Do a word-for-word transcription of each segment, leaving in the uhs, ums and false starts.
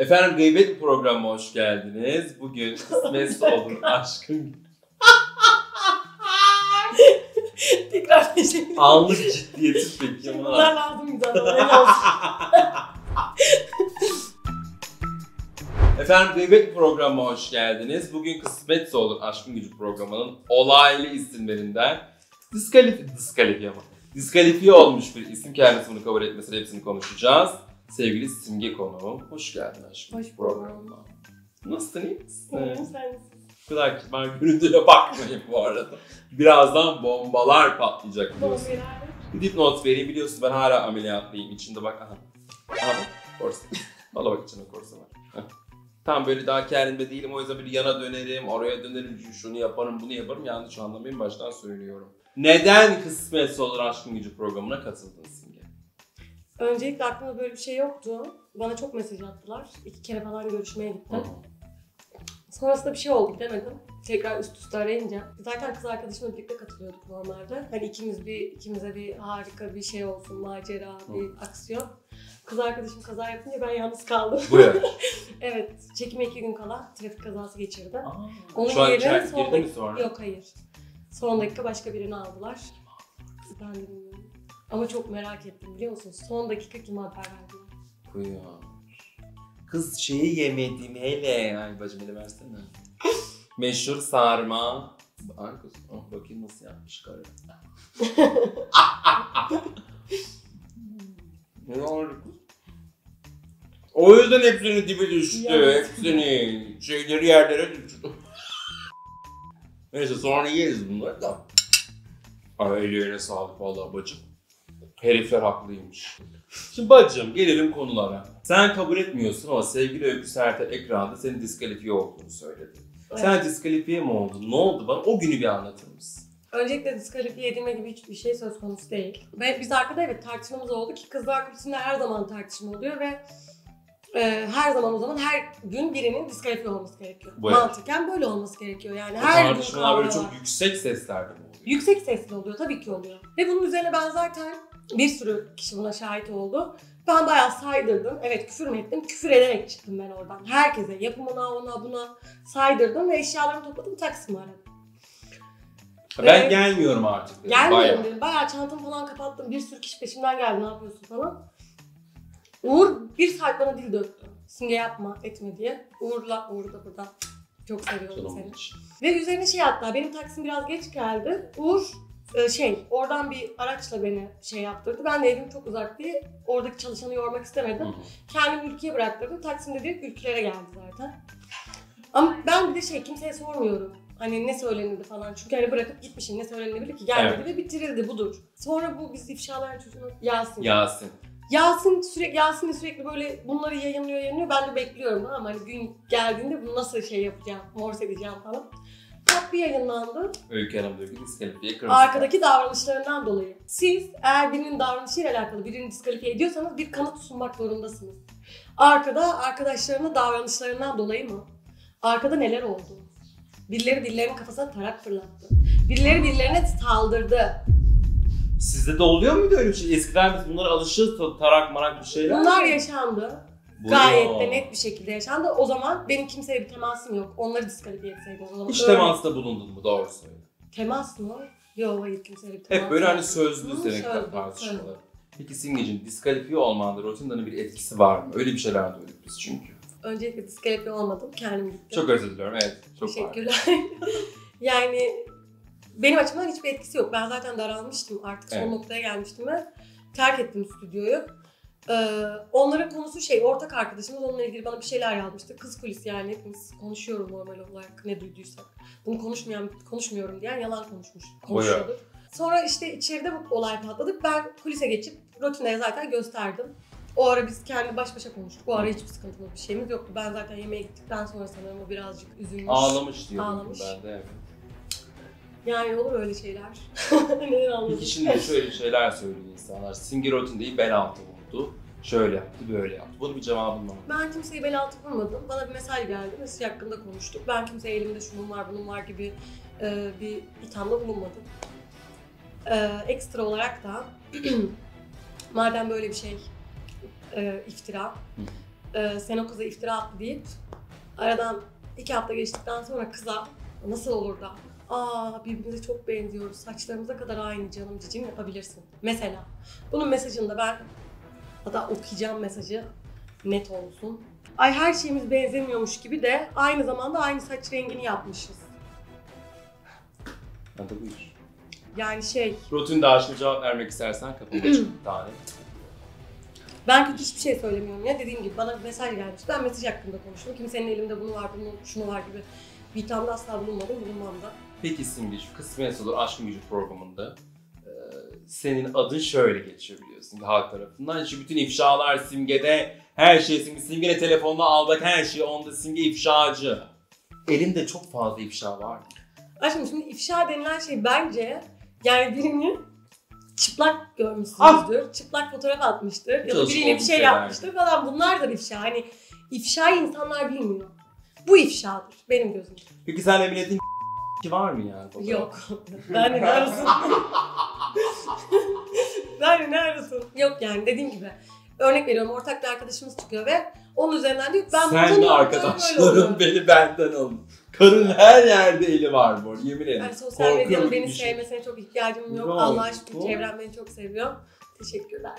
Efendim Gıybet programına hoş geldiniz. Bugün Kısmetse Olur Aşkın Gücü. Tekrar teşekkür ederim. Anlık ciddiyetsiz peki. Bunlar lazım güzel. Öyle olsun. Efendim Bilek programına hoş geldiniz. Bugün Kısmetse Olur Aşkın Gücü programının olaylı isimlerinden diskalifiye, diskalifiye ama diskalifiye olmuş bir isim kendisi bunu kabul etmesine hepsini konuşacağız. Sevgili Simge konuğum, hoş geldin aşkım. Hoş bulduk. Nasılsın, iyi misin? İyiyim, sen misin? Bu kadar ki ben görüntüye bakmayayım bu arada. Birazdan bombalar patlayacak biliyorsun. Bir dipnot vereyim biliyorsun ben hala ameliyatlıyım. İçinde bak aha. Aha bak korsa. Valla bak içinde korsa var. Tam böyle daha kendimde değilim o yüzden bir yana dönerim, oraya dönerim, şunu yaparım, bunu yaparım. Yanlış anlamayın baştan söylüyorum. Neden Kısmetse Olur Aşkın Gücü programına katıldın Simge? Öncelikle aklımda böyle bir şey yoktu. Bana çok mesaj attılar. İki kere falan görüşmeye gittim. Aha. Sonrasında bir şey oldu gidemedim. Tekrar üst üste arayınca. Zaten kız arkadaşımla birlikte katılıyorduk normalde. Hani ikimiz bir, ikimize bir harika bir şey olsun, macera, bir aksiyon. Kız arkadaşım kaza yapınca ben yalnız kaldım. Bu ya. Evet, çekime iki gün kala trafik kazası geçirdi. Aa, onun yerine son dakika... Yok hayır. Son dakika başka birini aldılar. Ben de bilmiyorum. Ama çok merak ettim biliyor musun? Son dakika kime haber verdiler? Bu ya. Kız şeyi yemedim hele. Ay bacım hele versene. Meşhur sarma. Ay kız, oh, bakayım nasıl yapmış karı. Ne oldu kız? O yüzden hepsini dibe düştü. Hepsini. Şeyleri yerlere düştü. Neyse sonra yeriz bunları da. Ay öyle sağlık vallahi bacım. Herifler haklıymış. Şimdi bacım gelelim konulara. Sen kabul etmiyorsun ama sevgili Öykü Serhat'a ekranda senin diskalifiye olduğunu söyledi. Evet. Sen diskalifiye mi oldun? Ne oldu bana? O günü bir anlatır mısın? Öncelikle diskalifiye edilme gibi hiçbir şey söz konusu değil. Ve biz arkada evet tartışmamız oldu ki kızlar kulübünde her zaman tartışma oluyor ve e, her zaman o zaman her gün birinin diskalifiye olması gerekiyor. Evet. Mantıken böyle olması gerekiyor yani. O her tartışmalar böyle çok yüksek seslerde mi oluyor? Yüksek sesli oluyor tabii ki oluyor. Ve bunun üzerine ben zaten bir sürü kişi buna şahit oldu. Ben bayağı saydırdım. Evet küfür mü ettim? Küfür ederek çıktım ben oradan. Herkese yapımına, ona, buna saydırdım ve eşyalarımı topladım, taksimi aradım. Ben ee, gelmiyorum artık dedim. Gelmiyorum dedim. Bayağı çantamı falan kapattım. Bir sürü kişi peşimden geldi. Ne yapıyorsun falan. Uğur bir saat bana dil döktü. Simge yapma, etme diye. Uğur'la, Uğur da burada. Çok seviyorum seni. Ve üzerine şey hatta benim taksim biraz geç geldi. Uğur şey, oradan bir araçla beni şey yaptırdı. Ben de evim çok uzak diye oradaki çalışanı yormak istemedim. Hı hı. Kendimi ülkeye bıraktırdım. Taksim'de direkt ülkelere geldi zaten. Ama ben bir de şey, kimseye sormuyorum. Hani ne söylenildi falan. Çünkü hani bırakıp gitmişim. Ne söylenilebilir ki? Gelmedi evet. Ve bitirildi. Budur. Sonra bu biz ifşaların çocuğu Yasin. Yasin. Yasin sürekli, Yasin de sürekli böyle bunları yayınlıyor, yayınlıyor. Ben de bekliyorum ama hani gün geldiğinde bunu nasıl şey yapacağım, morse edeceğim falan. Tatlı yayınlandı. Öykü Hanım'daki diskalifiye kırmızı. Arkadaki davranışlarından dolayı. Siz eğer birinin davranışıyla alakalı birini diskalifiye ediyorsanız bir kanıt sunmak zorundasınız. Arkada arkadaşlarının davranışlarından dolayı mı? Arkada neler oldu? Birileri birilerinin kafasına tarak fırlattı. Birileri birilerine saldırdı. Sizde de oluyor muydu öyle bir şey? Eskiden biz bunlara alışırız, tarak marak bir şeyler. Bunlar yaşandı. Bunu. Gayet de net bir şekilde yaşandı. O zaman benim kimseye bir temasım yok. Onları diskalifiye etseydim o zaman. Hiç öyle... temasta bulundun mu? Doğru söyle. Temas mı? Yok hayır kimseye bir temas. Hep böyle hani sözlü üzerine tartışmalar. Peki Simgeciğim diskalifiye olmanda rotinda'nın bir etkisi var mı? Öyle bir şeyler duyduk biz çünkü. Öncelikle diskalifiye olmadım. Kendim gittim. Çok özür diliyorum. Evet. Çok teşekkürler. Yani benim açımdan hiçbir etkisi yok. Ben zaten daralmıştım artık. Evet. Son noktaya gelmiştim ve terk ettim stüdyoyu. Ee, onların konusu şey, ortak arkadaşımız onunla ilgili bana bir şeyler yazmıştı. Kız kulisi yani hepimiz konuşuyorum normal olarak ne duyduysak. Bunu konuşmayan, konuşmuyorum diyen yalan konuşmuş, konuşuyordur. Sonra işte içeride bu olay patladık. Ben kulise geçip rutineye zaten gösterdim. O ara biz kendi baş başa konuştuk. O ara hiçbir sıkıntımız, bir şeyimiz yoktu. Ben zaten yemeğe gittikten sonra sanırım o birazcık üzülmüş. Ağlamış diyorum. Ağlamış. Ben de evet. Yani olur öyle şeyler. Neden anladın? Şimdi şöyle şeyler söylüyor insanlar. Simge rutindeyi ben aldım. Şöyle yaptı, böyle yaptı. Bunun bir cevabım var. Ben kimseyi bel altı bulmadım. Bana bir mesaj geldi. Mesaj hakkında konuştuk. Ben kimseye elimde şunun var, bunun var gibi e, bir ithamda bulunmadım. E, ekstra olarak da madem böyle bir şey e, iftira, e, sen o kıza iftira attı deyip aradan iki hafta geçtikten sonra kıza nasıl olur da aa birbirimize çok benziyoruz, saçlarımıza kadar aynı canım cicim yapabilirsin. Mesela bunun mesajında ben hatta okuyacağım mesajı net olsun. Ay her şeyimiz benzemiyormuş gibi de aynı zamanda aynı saç rengini yapmışız. Hadi buyur. Yani şey... Rutin dağışlı cevap vermek istersen kapımı açıp daha net. Ben kötü hiçbir şey söylemiyorum ya. Dediğim gibi bana bir mesaj gelmiş. Ben mesaj hakkında konuştum. Kimsenin elimde bunu var, bunu, şunu var gibi bir ithamda asla bulunmadım, bulunmam da. Peki Simge, şu Kısmetse Olur Aşkın Gücü programında e, senin adın şöyle geçiyor biliyorsun halk tarafından. İşte bütün ifşalar Simge'de, her şey Simge. Simge'yle telefonla aldık, her şey onda Simge ifşacı. Elinde çok fazla ifşa var. Aşkım şimdi ifşa denilen şey bence yani birini çıplak görmüşsünüzdür, ah! çıplak fotoğraf atmıştır ya da biriyle bir şey yapmıştır falan, bunlardır ifşa. Hani ifşayı insanlar bilmiyor. Bu ifşadır benim gözümde. Peki sen emin ettiğin ki var mı yani fotoğraf? Yok. Ben de ne arasın? Ben de ne arasın? Yok yani dediğim gibi. Örnek veriyorum, ortak bir arkadaşımız çıkıyor ve onun üzerinden diyor ben sen bunu de arkadaşlarım beni benden alın. Karın her yerde eli var bu arada, yemin ederim. Yani sosyal medyanın beni şey. sevmesine çok ihtiyacım yok. Allah'a şükür çevrem beni çok seviyor. Teşekkürler.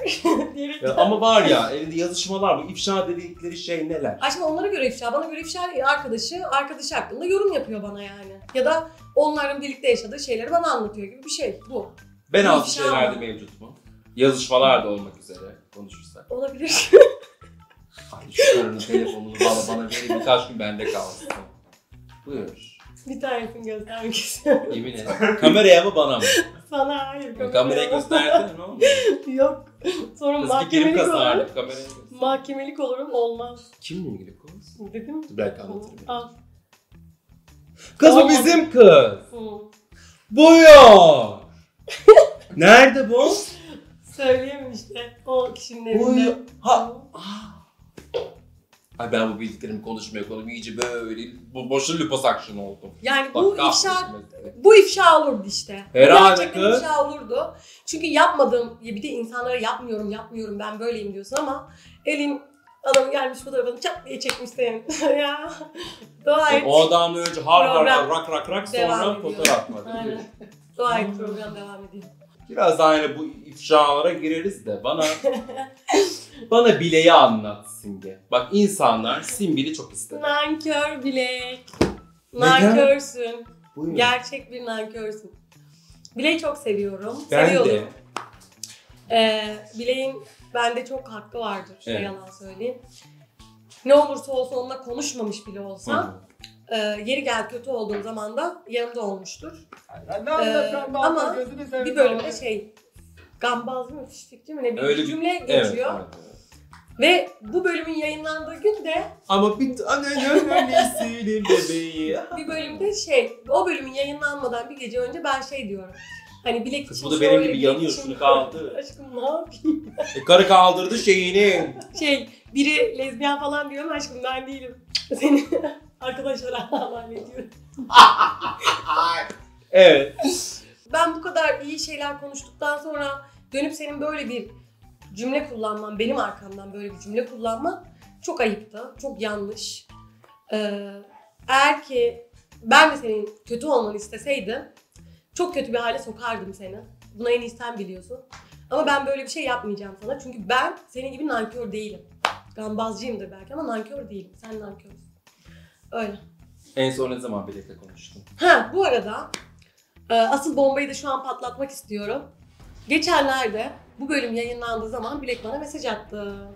Ya, ama var ya elinde yazışmalar, bu ifşa dedikleri şey neler? Aşkım onlara göre ifşa, bana göre ifşa değil. Arkadaşı, arkadaşı hakkında yorum yapıyor bana yani. Ya da onların birlikte yaşadığı şeyleri bana anlatıyor gibi bir şey bu. Ben altı şeylerde mevcut mu? Yazışmalar da olmak üzere konuşursak. Olabilir. Ay şu karının telefonunu bana, bana verin, birkaç gün bende kalsın. Buyur. Bir tanesini göstermek istiyorum. Yemin et. Kameraya mı bana mı? Sana hayır. Kameraya, kameraya gösterdin mi oğlum? Yok. Sonra Kız mahkemelik olurum. Mahkemelik olurum olmaz. Kimle ilgili kız? Dedim mi? Belki anlatırım. Al. Kız bu bizim kız. Hı. Bu yok. Nerede bu? Söyleyemem işte. O kişinin evinde. Ha. Ay ben bu bildiklerimi konuşmaya koydum, iyice böyle bu boşlu liposuction oldum. Yani bu bak, ifşa, bu ifşa olurdu işte. Herhalde gerçekten ifşa olurdu. Çünkü yapmadığım, bir de insanlara yapmıyorum, yapmıyorum ben böyleyim diyorsun ama elin adam gelmiş fotoğrafını çat diye çekmiş senin. Ya. Dua et. O adamla önce har har har rak rak rak sonra fotoğraf mı? Aynen. Dua et program devam ediyor. Biraz daha yine bu ifşalara gireriz de bana bana Bilek'i anlat Simge. Bak insanlar Simge'yi çok istedi. Nankör Bilek. Nankörsün. Buyurun. Gerçek bir nankörsün. Bilek'i çok seviyorum. Ben Seviyordum. de. Ee, Bilek'in bende çok hakkı vardır. Şöyle evet. Yalan söyleyeyim. Ne olursa olsun onunla konuşmamış bile olsam e, yeri gel kötü olduğum zaman da yanımda olmuştur. Ben de ee, ama bir bölümde şey gambaz mı, fiştikçi mi ne bir Öyle cümle bir... geçiyor. Evet, evet. Ve bu bölümün yayınlandığı gün de ama bir tane önemlisiyim bebeği. Bir bölümde şey, o bölümün yayınlanmadan bir gece önce ben şey diyorum. Hani Bilek Kız, için bu da benim gibi yanıyor, şunu kaldı. Aşkım ne yapayım? E, karı kaldırdı şeyini. Şey, biri lezbiyen falan diyor ama aşkım ben değilim. Seni arkadaşlara havale ediyorum. Evet. Ben bu kadar iyi şeyler konuştuktan sonra dönüp senin böyle bir cümle kullanman, benim arkamdan böyle bir cümle kullanman çok ayıptı, çok yanlış. Ee, eğer ki ben de senin kötü olmanı isteseydim, çok kötü bir hale sokardım seni. Buna en iyi sen biliyorsun. Ama ben böyle bir şey yapmayacağım sana. Çünkü ben senin gibi nankör değilim. Gambazcıyımdır belki ama nankör değilim. Sen nankörsün. Öyle. En son ne zaman Bilek'le konuştun? Ha, bu arada asıl bombayı da şu an patlatmak istiyorum. Geçenlerde bu bölüm yayınlandığı zaman Bilek bana mesaj attı.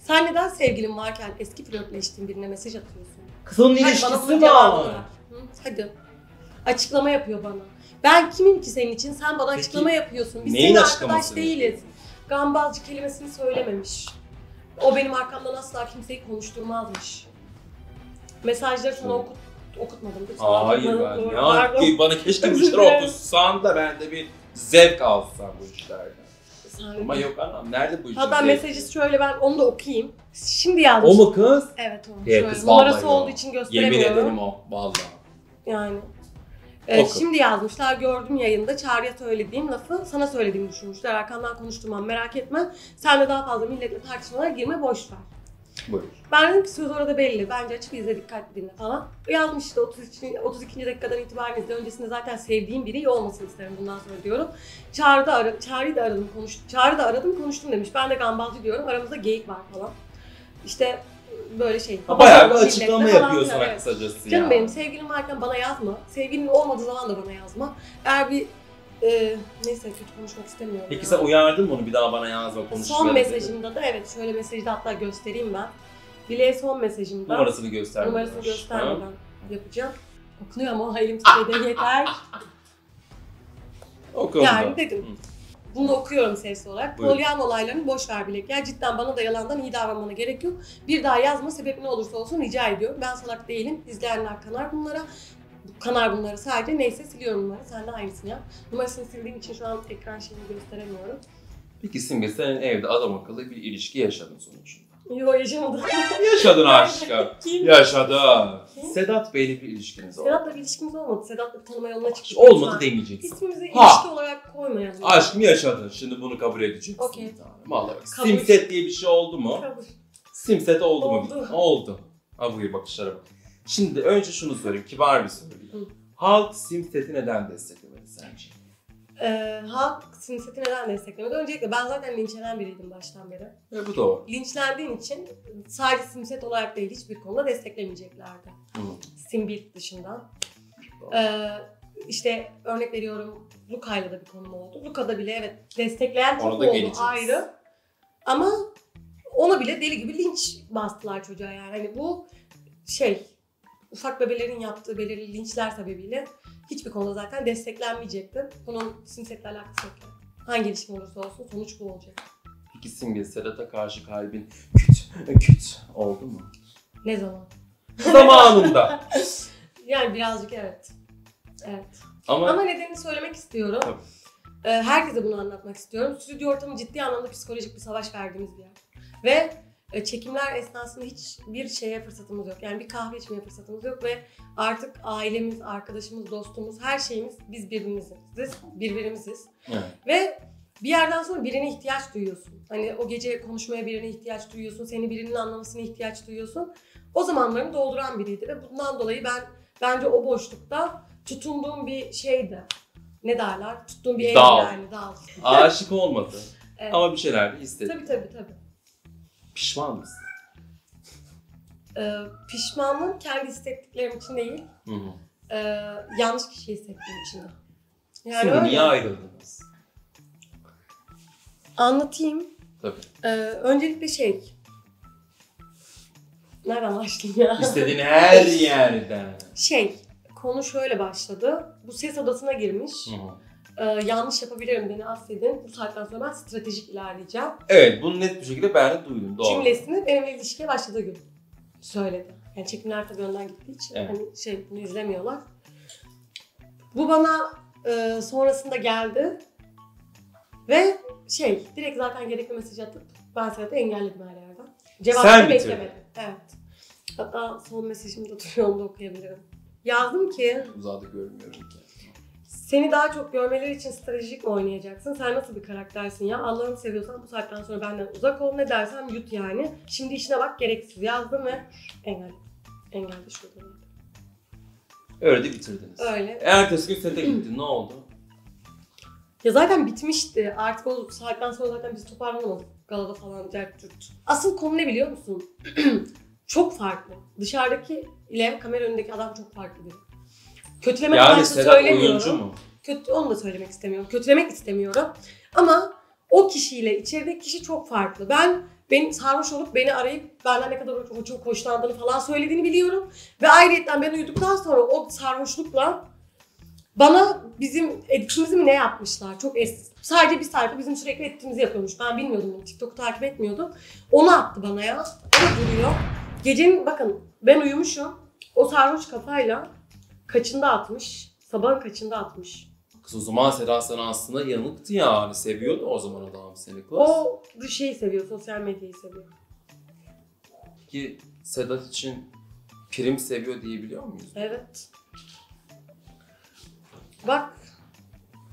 Sen neden sevgilin varken eski flörtleştiğin birine mesaj atıyorsun? Kız onun ilişkisi var. Hadi. Açıklama yapıyor bana. Ben kimim ki senin için? Sen bana Peki, açıklama yapıyorsun. Biz senin arkadaş değiliz. Gambazcı kelimesini söylememiş. O benim arkamdan asla kimseyi konuşturmazmış. Mesajları sana okut, okutmadım. Aa, hayır ben. Ya ki bana keşke bu işleri okutsan da ben de bir zevk alsam bu işlerden. Sanki. Ama yok anam, nerede bu işler? Hatta mesajı şöyle ben onu da okuyayım. Şimdi yazdım. O mu kız? Evet o. Evet, şöyle numarası olduğu için gösteremiyorum. Yemin ederim o. Vallahi. Yani. Ee, şimdi yazmışlar, gördüm yayında Çağrı'ya söylediğim lafı sana söylediğimi düşünmüşler. Arkandan konuşturmam, merak etme. Senle daha fazla milletle tartışmalara girme, boş ver. Buyurun. Ben dedim ki söz orada belli. Bence açık izle, dikkatli dinle falan. Yazmıştı otuz ikinci dakikadan itibaren izle. Öncesinde zaten sevdiğim biri iyi olmasını isterim bundan sonra diyorum. Çağrı da aradım, Çağrı'yı da aradım, konuştum. Çağrı da aradım, konuştum demiş. Ben de gambazcı diyorum. Aramızda geyik var falan. İşte böyle şey. Ha, bayağı bir açıklama yapıyor sana evet. Kısacası canım ya. Benim sevgilim varken bana yazma. Sevgilim olmadığı zaman da bana yazma. Eğer bir Ee, neyse kötü konuşmak istemiyorum. Peki ya. Sen uyardın mı onu bir daha bana yazma, konuşma? Son mesajımda dedi. Da evet şöyle mesajda hatta göstereyim ben. Bilek'e son mesajımda. Numarasını göstermeden. Numarasını göstermeden yapacağım. Okunuyor ama elim tüfeğe yeter. Oku. Yani dedim. Hı. Bunu okuyorum sesli olarak. Polyan olaylarını boş ver Bilek. Ya cidden bana da yalandan iyi davranmana gerek yok. Bir daha yazma, sebep ne olursa olsun rica ediyorum. Ben salak değilim. İzleyenler kanar bunlara. Kanar bunları sadece. Neyse siliyorum bunları. Sen de aynısını yap. Numarasını sildiğim için şu an ekran şeyini gösteremiyorum. Peki Simge, sen evde adam akıllı bir ilişki yaşadın sonuçta. Yok yaşamadım. Yaşadın aşkım. Kim? Yaşadın. Kim? Sedat Bey'le bir ilişkiniz oldu. Sedat'la bir ilişkimiz olmadı. Sedat'la tanıma yoluna çıktık. Olmadı demeyeceksin. İsmimizi ilişki ha. olarak koymayalım. Aşkım yaşadın. Şimdi bunu kabul edeceksin. Okey. Vallahi. Kabul. Simset diye bir şey oldu mu? Kabul. Simset oldu, oldu mu? Oldu. Ha buyur bakışlara bak. Şimdi önce şunu sorayım, kibar bir soru. Halk Simset'i neden desteklemedi sence? Ee, halk Simset'i neden desteklemedi? Öncelikle ben zaten linçlenen biriydim baştan beri. E, bu doğru. Linçlendiğim için sadece Simset olarak değil hiçbir konuda desteklemeyeceklerdi. Simbil dışında. Ee, işte örnek veriyorum, Luca'yla da bir konum oldu. Luca'da bile evet destekleyen çok oldu geleceğiz. Ayrı. Ama ona bile deli gibi linç bastılar çocuğa yani. Hani bu şey... Ufak bebelerin yaptığı belirli linçler sebebiyle hiçbir konuda zaten desteklenmeyecektim. Bunun Simset'le alakası yok. Hangi ilişkin olursa olsun sonuç bu olacak. Peki Simge, Sedat'a karşı kalbin küt küt oldu mu? Ne zaman? Zamanında. Yani birazcık evet. Evet. Ama, Ama nedenini söylemek istiyorum. Tabii. Herkese bunu anlatmak istiyorum. Stüdyo ortamı ciddi anlamda psikolojik bir savaş verdiğimiz bir yer. Ve çekimler esnasında hiçbir şeye fırsatımız yok. Yani bir kahve içmeye fırsatımız yok ve artık ailemiz, arkadaşımız, dostumuz, her şeyimiz biz birbirimiziz. Birbirimiziz. Evet. Ve bir yerden sonra birine ihtiyaç duyuyorsun. Hani o gece konuşmaya birine ihtiyaç duyuyorsun, seni birinin anlamasına ihtiyaç duyuyorsun. O zamanlarını dolduran biriydi ve bundan dolayı ben bence o boşlukta tutunduğum bir şeydi. Ne derler? Tuttuğum bir dağ. Evdi yani dağ. Aşık olmadı. Evet. Ama bir şeyler hissettim. Tabii tabii tabii. Pişman mısın? Ee, pişmanlığım kendi hissettiklerim için değil, hı hı. Ee, yanlış kişi hissettiğim için. Yani öyle. Niye ayrıldınız? Anlatayım. Tabii. Ee, öncelikle şey... Nereden başlayayım ya? İstediğin her yerden. Şey, konu şöyle başladı. Bu ses odasına girmiş. Hı hı. Ee, yanlış yapabilirim, beni affedin. Bu saatten sonra ben stratejik ilerleyeceğim. Evet, bunu net bir şekilde ben de duydum. Doğru. Cümlesini benimle ilişkiye başladığı gün söyledi. Yani çekimler tabii önden gittiği için evet. Hani şey bunu izlemiyorlar. Bu bana e, sonrasında geldi ve şey direkt zaten gerekli mesajı atıp ben Sedat'ı engelledim her yerden. Cevabını beklemedim. Evet. Hatta son mesajımı da duruyor, onu da okuyabilirim. Yazdım ki... Uzağı da görmüyorum ki. Seni daha çok görmeleri için stratejik mi oynayacaksın? Sen nasıl bir karaktersin ya? Allah'ını seviyorsan bu saatten sonra benden uzak ol. Ne dersem yut yani. Şimdi işine bak, gereksiz yazdım ve engel. Engel de şurada. Öyle de bitirdiniz. Öyle. Ertesi gün sete gitti. Ne oldu? Ya zaten bitmişti. Artık o saatten sonra zaten bizi toparlanamadık. Galada falan certürt. Asıl konu ne biliyor musun? Çok farklı. Dışarıdaki ile kamera önündeki adam çok farklı biri. Kötülemek yani söylemiyorum. Kötü, onu da söylemek istemiyorum. Kötülemek istemiyorum. Ama o kişiyle içerideki kişi çok farklı. Ben benim sarhoş olup beni arayıp benden ne kadar çok hoşlandığını falan söylediğini biliyorum. Ve ayrıyetten ben uyuduktan sonra o sarhoşlukla bana bizim editimizi mi ne yapmışlar? Çok eski. Sadece bir sayfa bizim sürekli editimizi yapıyormuş. Ben bilmiyordum bunu. TikTok'u takip etmiyordum. Onu attı bana ya. O duruyor. Gecenin bakın ben uyumuşum. O sarhoş kafayla kaçında atmış? Sabahın kaçında atmış? Kız o zaman Sedat sana aslında yanıktı yani. Seviyordu o zaman adam seni kız. O şeyi seviyor, sosyal medyayı seviyor. Ki Sedat için prim seviyor diyebiliyor muyuz? Evet. Bak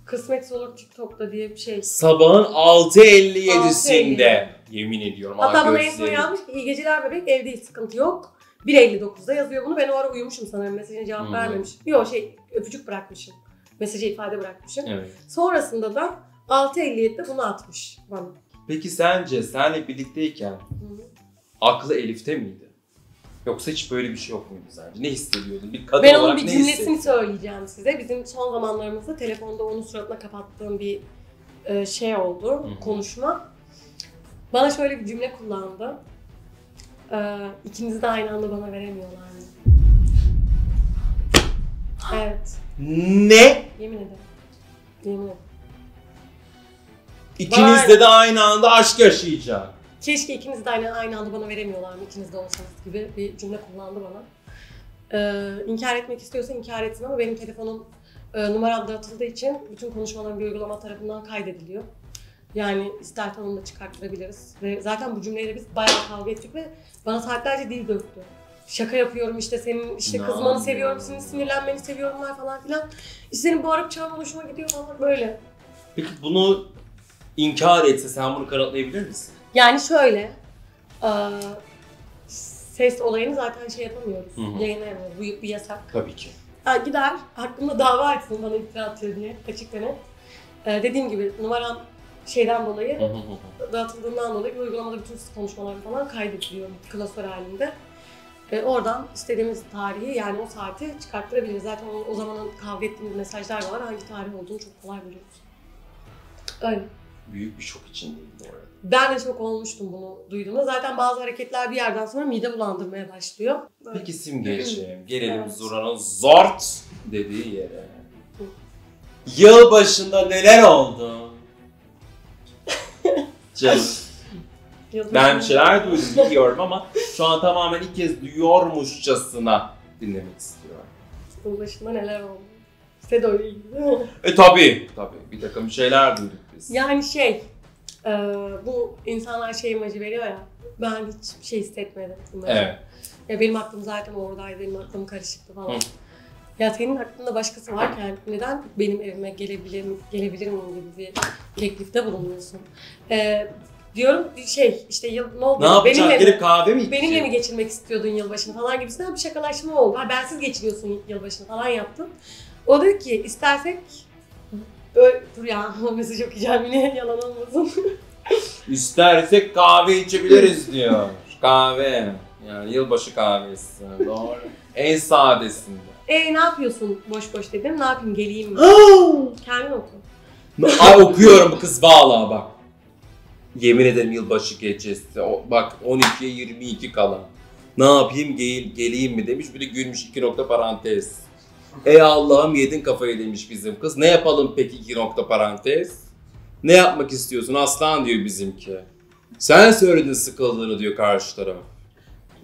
Kısmetse Olur TikTok'ta diye bir şey. Sabahın altı elli yedisinde yemin ediyorum. Hatta bana en son yazmış ki iyi geceler bebek, evde hiç sıkıntı yok. bir elli dokuzda yazıyor bunu. Ben o ara uyumuşum sanırım, mesajına cevap hmm. vermemişim. Yok şey, öpücük bırakmışım. Mesajı ifade bırakmışım. Evet. Sonrasında da altı elli yedide bunu atmış bana. Peki sence senle birlikteyken hmm. aklı Elif'te miydi? Yoksa hiç böyle bir şey yok muydu sence? Ne hissediyordun? Bir kadın ben olarak ne hissediyordun? Ben onun bir cümlesini söyleyeceğim size. Bizim son zamanlarımızda telefonda onun suratına kapattığım bir şey oldu, Hı-hı. konuşma. Bana şöyle bir cümle kullandı. İkinizi de aynı anda bana veremiyorlar mı? Evet. Ne? Yemin ederim. Yemin ederim. İkinizde bana... de aynı anda aşk yaşayacak. Keşke ikiniz de aynı, aynı anda bana veremiyorlar mı, ikiniz de olsanız gibi bir cümle kullandı bana. Ee, inkar etmek istiyorsa inkar etsin ama benim telefonum e, numaram dağıtıldığı için bütün konuşmaların bir uygulama tarafından kaydediliyor. Yani istersen onu da çıkarttırabiliriz. Ve zaten bu cümleyle biz bayağı kavga ettik ve bana saatlerce dil döktü. Şaka yapıyorum işte, senin işte kızmanı seviyorum, senin sinirlenmeni seviyorum falan filan. İşte senin bağırıp çağırma hoşuma gidiyor falan böyle. Peki bunu inkar etse sen bunu kanıtlayabilir misin? Yani şöyle, a, ses olayını zaten şey yapamıyoruz, yayınlayamıyoruz, bu bir yasak. Tabii ki. Ha, gider, hakkımda dava etsin bana iftira atıyor diye, açık ve net. E, dediğim gibi numaram şeyden dolayı, hı hı. dağıtıldığından dolayı bir uygulamada bütün konuşmaları falan kaydediliyor klasör halinde. E, oradan istediğimiz tarihi, yani o saati çıkarttırabiliriz. Zaten o, o zamanın kavga ettiğimiz mesajlar var, hangi tarih olduğunu çok kolay buluyoruz. Öyle. Büyük bir şok içindeyim bu arada. Ben de çok olmuştum bunu duyduğumda. Zaten bazı hareketler bir yerden sonra mide bulandırmaya başlıyor. Böyle. Peki Simgeciğim, gelelim evet. Zura'nın zort dediği yere. Yıl başında neler oldu? Canım. Ben bir şeyler duydum biliyorum ama şu an tamamen ilk kez duyuyormuşçasına dinlemek istiyorum. Yıl başında neler oldu? Sedo'yla ilgili değil mi? E tabii, tabii. Bir takım şeyler duyduk biz. Yani şey... Ee, bu insanlar şey imajı veriyor ya, ben hiçbir şey hissetmedim. Evet. Ya benim aklım zaten oradaydı, benim aklım karışıktı falan. Hı. Ya senin aklında başkası varken neden benim evime gelebilir, gelebilir miyim gibi bir teklifte bulunuyorsun? Ee, diyorum şey işte yıl ne oldu? Ne yapacaksın? Benimle, gelip kahve mi içeceksin? Benimle mi geçirmek istiyordun yılbaşını falan gibisinden bir şakalaşma oldu. Ha, bensiz geçiriyorsun yılbaşını falan yaptım. O dedi ki istersek... Öyle, dur ya, mesaj okuyacağım yine, yalan olmasın. İstersek kahve içebiliriz diyor. Kahve, yani yılbaşı kahvesi, doğru. En sadesinde. E ne yapıyorsun boş boş dedim, ne yapayım geleyim mi? Kendin oku. Ay okuyorum kız vallahi bak. Yemin ederim yılbaşı gecesi, o, bak on ikiye yirmi iki kalan. Ne yapayım gel, geleyim mi demiş, bir de gülmüş iki nokta parantez. Ey Allah'ım yedin kafayı demiş bizim kız. Ne yapalım peki iki nokta parantez? Ne yapmak istiyorsun aslan diyor bizimki. Sen söyledin sıkıldığını diyor karşı taraf.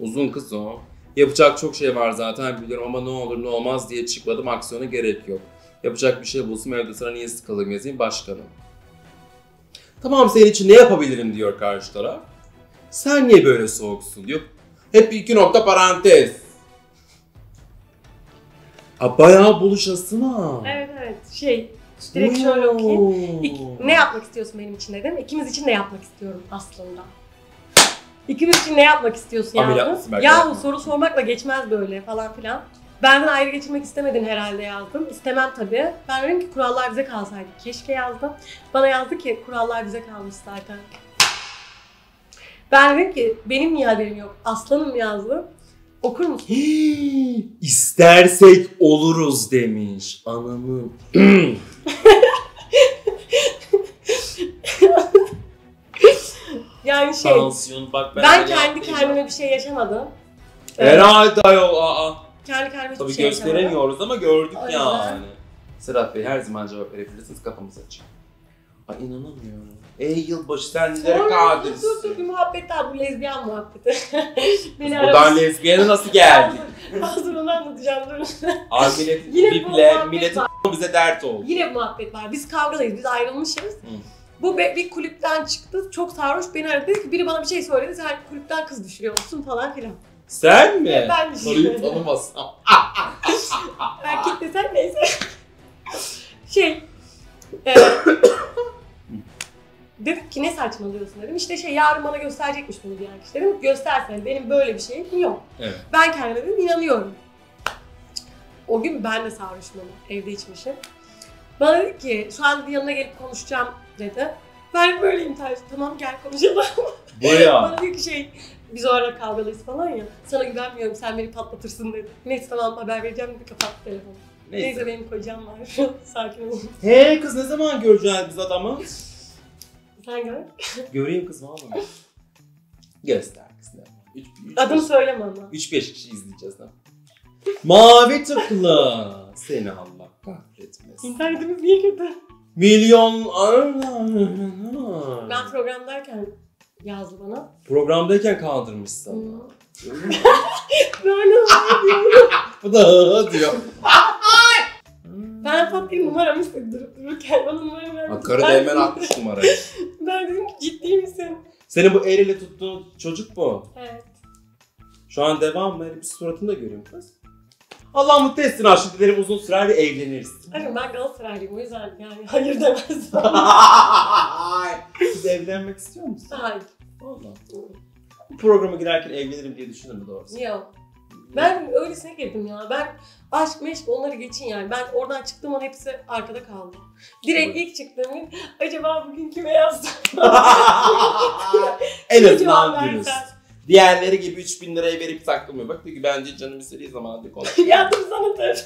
Uzun kız o. Yapacak çok şey var zaten biliyorum ama ne olur ne olmaz diye çıkmadım, aksiyona gerek yok. Yapacak bir şey bulsun, evde sana niye sıkıldım yazayım başkanım. Tamam senin için ne yapabilirim diyor karşı taraf. Sen niye böyle soğuksun diyor. Hep iki nokta parantez. A bayağı buluşası mı? Evet evet şey direkt şöyle okuyayım. İk, ne yapmak istiyorsun benim için dedim. İkimiz için ne yapmak istiyorum aslında. İkimiz için ne yapmak istiyorsun yazdım. Yahu soru sormakla geçmez böyle falan filan. Benden ayrı geçirmek istemedin herhalde yazdım. İstemem tabii. Ben dedim ki kurallar bize kalsaydı. Keşke yazdım. Bana yazdı ki kurallar bize kalmış zaten. Ben dedim ki benim niye haberim yok aslanım yazdım. Okur musun? Hii, istersek oluruz demiş. Anamın. Yani şey. Tansiyon, bak ben, ben kendi kendime bir şey yaşamadım. Herhalde yok. Aa. Kendi kendime hiçbir şey yaşamadım. Tabii gösteremiyoruz ama gördük ya yani. Serhat Bey her zaman cevap verebilirsiniz, kapımız açık. Ay inanamıyorum. Ey yılbaşı sen nereye kadirsin? Dur dur bir muhabbet daha, bu lezbiyen muhabbeti. Beni aramış. Buradan lezbiyene nasıl geldi? Hazır onu anlatacağım dur. Abi millet, biple, milletin bize dert oldu. Yine muhabbet var. Biz kavgalıyız, biz ayrılmışız. Hı. Bu be, bir kulüpten çıktı, çok sarhoş beni aradı. Dedi ki biri bana bir şey söyledi, sen kulüpten kız düşürüyorsun falan filan. Sen mi? Ya, ben düşürüyorum. Soruyu tanımasam. Erkek desen neyse. Şey... Dedim ki ne saçmalıyorsun dedim. İşte şey yarın bana gösterecekmiş bunu diyen kişi. Dedim göstersene benim böyle bir şeyim yok. Evet. Ben kendime dedim inanıyorum. O gün ben de sarhoşum ama evde içmişim. Bana dedi ki şu an yanına gelip konuşacağım dedi. Ben böyleyim tarzı tamam gel konuşalım. Bana dedi ki şey biz o ara kavgalıyız falan ya. Sana güvenmiyorum sen beni patlatırsın dedi. Neyse tamam haber vereceğim dedi kapattı telefonu. Neyse, Neyse benim kocam var. Sakin olun. He kız ne zaman göreceğiz biz adamı? Sen gör. Göreyim kız vallahi. Göster kızlar. Adını söyleme ama. üç beş kişi izleyeceğiz lan. Mavi tıklı. Seni Allah kahretmesin. İnternetimiz niye kötü? Milyon... Ben programdayken yazdı bana. Programdayken kaldırmış sana. Böyle diyor. Bu da diyor. Ben Fatih'in numaramı istedim durup dururken bana numara verdim. Hakkari değmen atmış numarayı. Ben dedim ki ciddi misin? Senin bu el ile tuttuğun çocuk mu? Evet. Şu an devam mı? Hani bir suratını da görüyorum kız. Allah mutlu etsin aşkım. Dilerim uzun sürer ve evleniriz. Hayır ben Galatasaraylıyım o yüzden yani hayır demezdim. Siz evlenmek istiyor musun? Hayır. Valla. Bu programa girerken evlenirim diye düşündün mü doğrusu? Yok. Ben öylesine girdim ya. Ben aşk meşk onları geçin yani. Ben oradan çıktığım an hepsi arkada kaldı. Direkt ilk çıktığım gün acaba bugün kime yazdım? En azından dürüst. Diğerleri gibi üç bin liraya verip saklamıyor. Bak diyor ki bence canım istediği zaman diyor konuşuyor. Yardım sana tabii.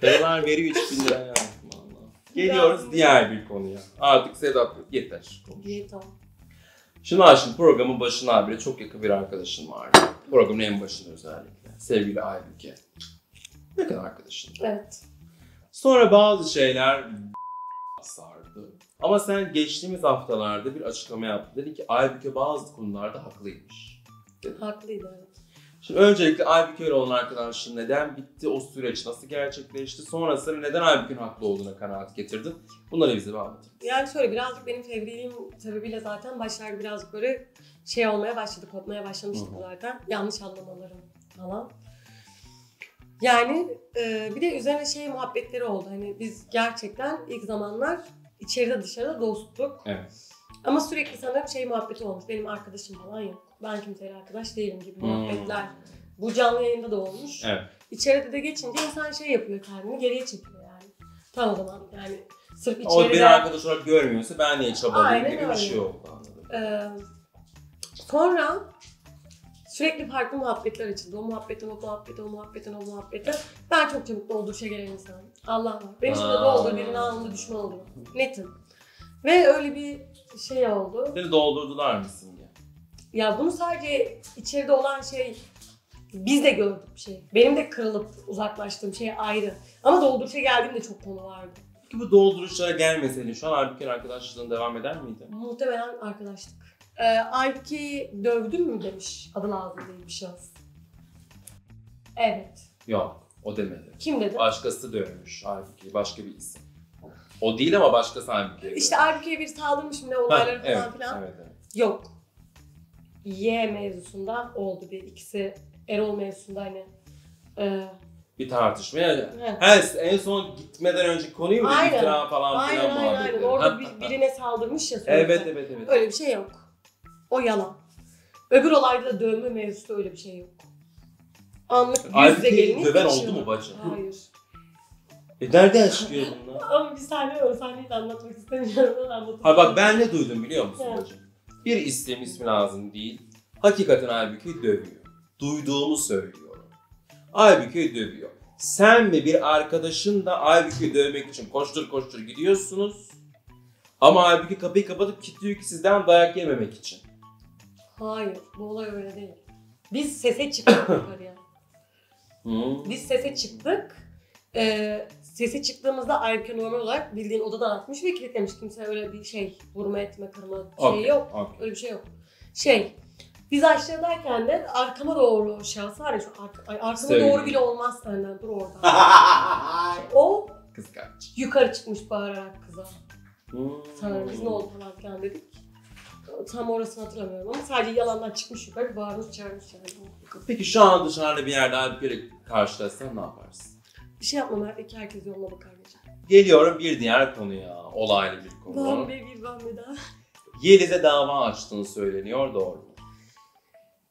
Paralar veriyor üç bin liraya yardım valla. Geliyoruz diğer bir konuya. Artık Sedat yeter. Yeter. Şimdi aşkım programın başına bile çok yakın bir arkadaşım vardı. Programın en başında özellikle. Sevgili Aybüke. Ne kadar arkadaşın? Evet. Sonra bazı şeyler sardı. Ama sen geçtiğimiz haftalarda bir açıklama yaptın. Dedi ki Aybüke bazı konularda haklıymış. Dedi. Haklıydı evet. Şimdi öncelikle Aybüke ile olan arkadaşlığın neden bitti? O süreç nasıl gerçekleşti? Sonrasında neden Aybüke'nin haklı olduğuna kanaat getirdin? Bunları bize anlatın. Yani şöyle birazcık benim fevriliğim sebebiyle zaten başlarda birazcık böyle şey olmaya başladı, kopmaya başlamıştı zaten. Yanlış anlamalarım falan. Yani e, bir de üzerine şey muhabbetleri oldu. Hani biz gerçekten ilk zamanlar içeride dışarıda dostluk. Evet. Ama sürekli sanırım şey muhabbeti olmuş. Benim arkadaşım falan yok. Ben kimseyle arkadaş değilim gibi hmm. muhabbetler. Bu canlı yayında da olmuş. Evet. İçeride de geçince insan şey yapıyor kendini geriye çekiyor yani. Tam o zaman yani sırf içeride... O beni arkadaş olarak görmüyorsa ben niye çabalayayım gibi öyle bir şey oldu anladım. Ee, sonra sürekli farklı muhabbetler açıldı. O muhabbetten o muhabbete, o muhabbetten o muhabbete. Ben çok çabuk dolduruşa gelen insanım. Allah var. Benim şimdi doldur birinin anında düşman oluyor. Netim. Ve öyle bir şey oldu. Seni doldurdular mısın? Ya bunu sadece içeride olan şey, biz de gördük bir şey. Benim de kırılıp uzaklaştığım şey ayrı. Ama dolduruşa geldiğimde çok konu vardı. Peki bu dolduruşlara gelmeseydin şu an Aybüke'nin arkadaşlığına devam eder miydi? Muhtemelen arkadaşlık. Ee, Aybüke'yi dövdün mü demiş, adı lazım değil bir şans. Evet. Yok, o demedi. Kim dedi? Başkası dövmüş Aybüke'yi, başka bir isim. O değil ama başkası Aybüke'ye. İşte Aybüke'ye bir saldırmış mı ne olayları ha, falan evet, filan. Evet, evet. Yok. Y mevzusunda oldu bir ikisi Erol mevzusunda hani e... bir tartışma yani. Evet. En son gitmeden önce konuyu mu iftira falan filan muhabbet. Aynen aynen orada bir, birine saldırmış ya sonuçta. Evet evet evet. Öyle bir şey yok. O yalan. Öbür olayda da dövme mevzusu öyle bir şey yok. Anlık yüzde geliniz. Döven oldu mu bacım? Hayır. E nereden çıkıyor bunlar? Ama bir saniye o sahneyi de anlatmak istemiyorum. Anlatmak ha bak ben ne duydum biliyor musun evet. bacım? Bir isim ismi lazım değil, hakikaten Aybüke'yi dövüyor. Duyduğumu söylüyorum. Aybüke'yi dövüyor. Sen ve bir arkadaşın da Aybüke'yi dövmek için koştur koştur gidiyorsunuz. Ama Aybüke kapıyı kapatıp kilitliyor ki sizden dayak yememek için. Hayır, bu olay öyle değil. Biz sese çıktık yukarıya. Hmm. Biz sese çıktık. Ee, sese çıktığımızda Aybüke normal olarak bildiğin odadan atmış ve kilitlemiş. Kimse öyle bir şey vurma etme kırma şey okay, yok. Okay. Öyle bir şey yok. Şey biz aşağıdayken de arkama doğru şahsı var ya şu ark ay, arkama Söyle. doğru bile olmaz senden dur oradan. O kıskanç. Yukarı çıkmış bağırarak kıza. Hmm. Sanırım biz ne oldu falan dedik. Tam orasını hatırlamıyorum ama sadece yalandan çıkmış yukarı bağırmış çağırmış yani. Peki şu an dışarıda bir yerde Aybüke'yle karşılaşsan ne yaparsın? Bir şey yapmam, belki herkes yoluna bakar diyeceğim. Geliyorum bir diğer konuya. Olaylı bir konu. Bombe bir bombe daha. Yeliz'e dava açtığını söyleniyor, doğru mu?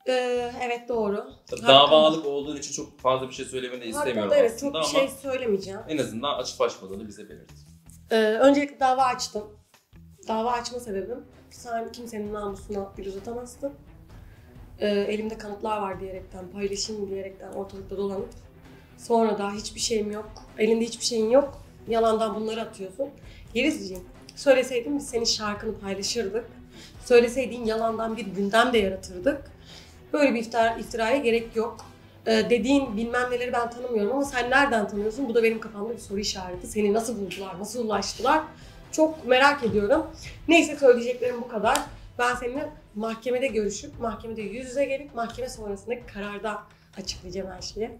Ee, evet, doğru. Davalık hakkında olduğun için çok fazla bir şey söylemeni de istemiyorum hakkında, evet, aslında, çok bir şey söylemeyeceğim. En azından açıp açmadığını bize belirt. Ee, öncelikle dava açtım. Dava açma sebebim, sen kimsenin namusuna bir uzatamazsın. Ee, elimde kanıtlar var diyerekten, paylaşayım diyerekten ortalıkta dolanıp sonra da hiçbir şeyim yok, elinde hiçbir şeyin yok, yalandan bunları atıyorsun. Yelizciğim, söyleseydin biz senin şarkını paylaşırdık. Söyleseydin yalandan bir gündem de yaratırdık. Böyle bir iftira, iftiraya gerek yok. Ee, dediğin bilmem neleri ben tanımıyorum ama sen nereden tanıyorsun? Bu da benim kafamda bir soru işareti. Seni nasıl buldular, nasıl ulaştılar? Çok merak ediyorum. Neyse, söyleyeceklerim bu kadar. Ben seninle mahkemede görüşüp, mahkemede yüz yüze gelip, mahkeme sonrasındaki kararda açıklayacağım her şeyi.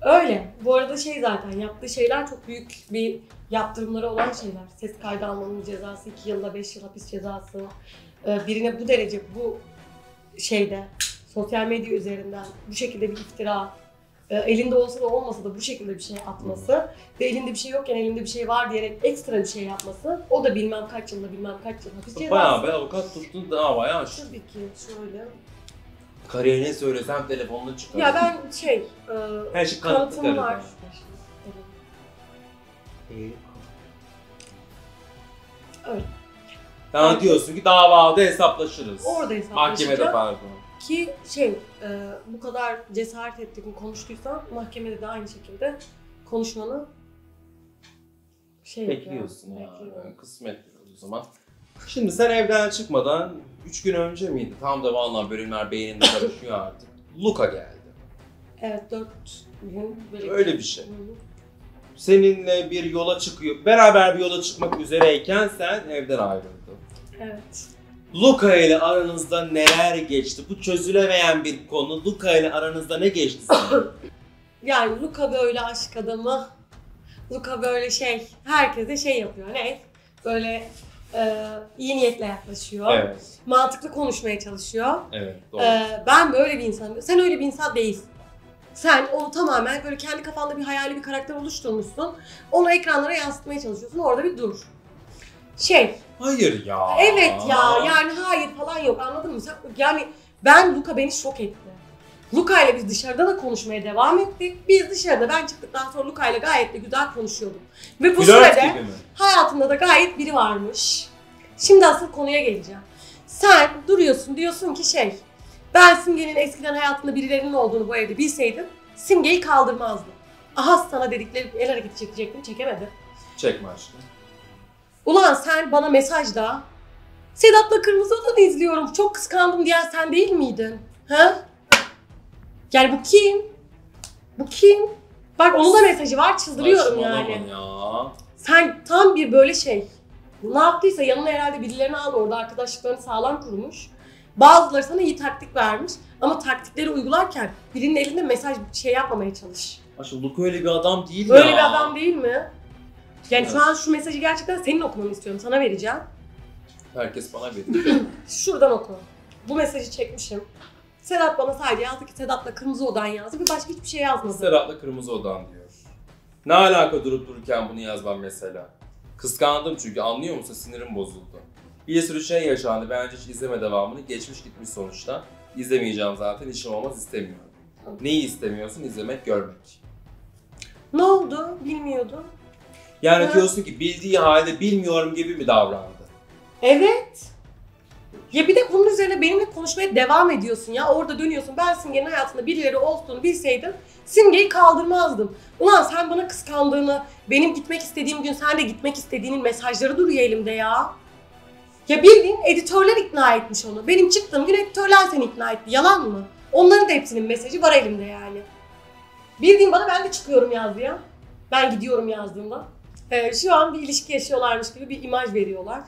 Öyle. Bu arada şey zaten yaptığı şeyler çok büyük bir yaptırımları olan şeyler. Ses kaydı almanın cezası iki yılla beş yıl hapis cezası. Birine bu derece bu şeyde sosyal medya üzerinden bu şekilde bir iftira, elinde olsa da olmasa da bu şekilde bir şey atması ve elinde bir şey yokken elinde bir şey var diyerek ekstra bir şey yapması, o da bilmem kaç yılda bilmem kaç yıl hapis cezası. Bayağı be avukat tuttun davaya açtın. Tabii ki şöyle. Kariyerini söylesem telefonunu çıkar. Ya ben şey, her şey kanıtım var. Evet. Öyle. Sen yani diyorsun ki davada hesaplaşırız. Orada hesaplaşacağım. Mahkemede pardon. Ki şey, e, bu kadar cesaret ettiğini konuştuysan mahkemede de aynı şekilde konuşmanı şey bekliyorsun ya. Yani. Kısmetli o zaman. Şimdi sen evden çıkmadan üç gün önce miydi? Tam da vallahi bölümler beyninde karışıyor artık. Luca geldi. Evet, dört gün. Öyle bir şey. Hı -hı. Seninle bir yola çıkıyor, beraber bir yola çıkmak üzereyken sen evden ayrıldın. Evet. Luca ile aranızda neler geçti? Bu çözülemeyen bir konu. Luca ile aranızda ne geçti senin? Yani Luca böyle aşk adamı. Luca böyle şey, herkese şey yapıyor. Ne? Böyle e, iyi niyetle yaklaşıyor. Evet. Mantıklı konuşmaya çalışıyor. Evet, doğru. E, ben böyle bir insanım. Sen öyle bir insan değilsin. Sen onu tamamen böyle kendi kafanda bir hayali bir karakter oluşturmuşsun. Onu ekranlara yansıtmaya çalışıyorsun. Orada bir dur. Şey. Hayır ya. Evet ya. Yani hayır falan yok. Anladın mı? Sen, yani ben Luca beni şok etti. Luca ile biz dışarıda da konuşmaya devam ettik. Biz dışarıda ben çıktıktan sonra Luca ile gayet de güzel konuşuyordum. Ve bu sırada hayatımda da gayet biri varmış. Şimdi asıl konuya geleceğim. Sen duruyorsun diyorsun ki şey. Ben Simge'nin eskiden hayatında birilerinin olduğunu bu evde bilseydim, Simge'yi kaldırmazdım. Aha sana dedikleri el hareketi çekecektim, çekemedi. Çekme aşkım. Ulan sen bana mesajda, Sedat'la Kırmızı Oda'da izliyorum, çok kıskandım diyen sen değil miydin? Ha? Yani bu kim? Bu kim? Bak onun da mesajı var, çıldırıyorum yani. Ya. Sen tam bir böyle şey, ne yaptıysa yanına herhalde birilerini aldı, orada arkadaşlıklarını sağlam kurmuş. Bazıları sana iyi taktik vermiş ama taktikleri uygularken birinin elinde mesaj şey yapmamaya çalış. Aşkım Luca öyle bir adam değil öyle ya. Öyle bir adam değil mi? Yani evet. Şu an şu mesajı gerçekten senin okumanı istiyorum. Sana vereceğim. Herkes bana veriyor. Şuradan oku. Bu mesajı çekmişim. Serhat bana sadece yazdı ki Sedat'la Kırmızı Odan yazdı ve başka hiçbir şey yazmadı. Sedat'la Kırmızı Odan diyor. Ne alaka durup dururken bunu yazmam mesela? Kıskandım çünkü, anlıyor musun? Sinirim bozuldu. Bir sürü şey yaşandı. Bence hiç izleme devamını. Geçmiş gitmiş sonuçta. İzlemeyeceğim zaten. İşim olmaz, istemiyorum. Neyi istemiyorsun? İzlemek, görmek. Ne oldu? Bilmiyordum. Yani evet. Diyorsun ki bildiği halde bilmiyorum gibi mi davrandı? Evet. Ya bir de bunun üzerine benimle konuşmaya devam ediyorsun ya. Orada dönüyorsun. Ben Simge'nin hayatında birileri olduğunu bilseydim Simge'yi kaldırmazdım. Ulan sen bana kıskandığını, benim gitmek istediğim gün sen de gitmek istediğinin mesajları duruyor elimde ya. Ya bildiğin editörler ikna etmiş onu. Benim çıktığım gün editörler seni ikna etti. Yalan mı? Onların da hepsinin mesajı var elimde yani. Bildiğin bana ben de çıkıyorum yazdı ya. Ben gidiyorum yazdığımda. Ee, şu an bir ilişki yaşıyorlarmış gibi bir imaj veriyorlar.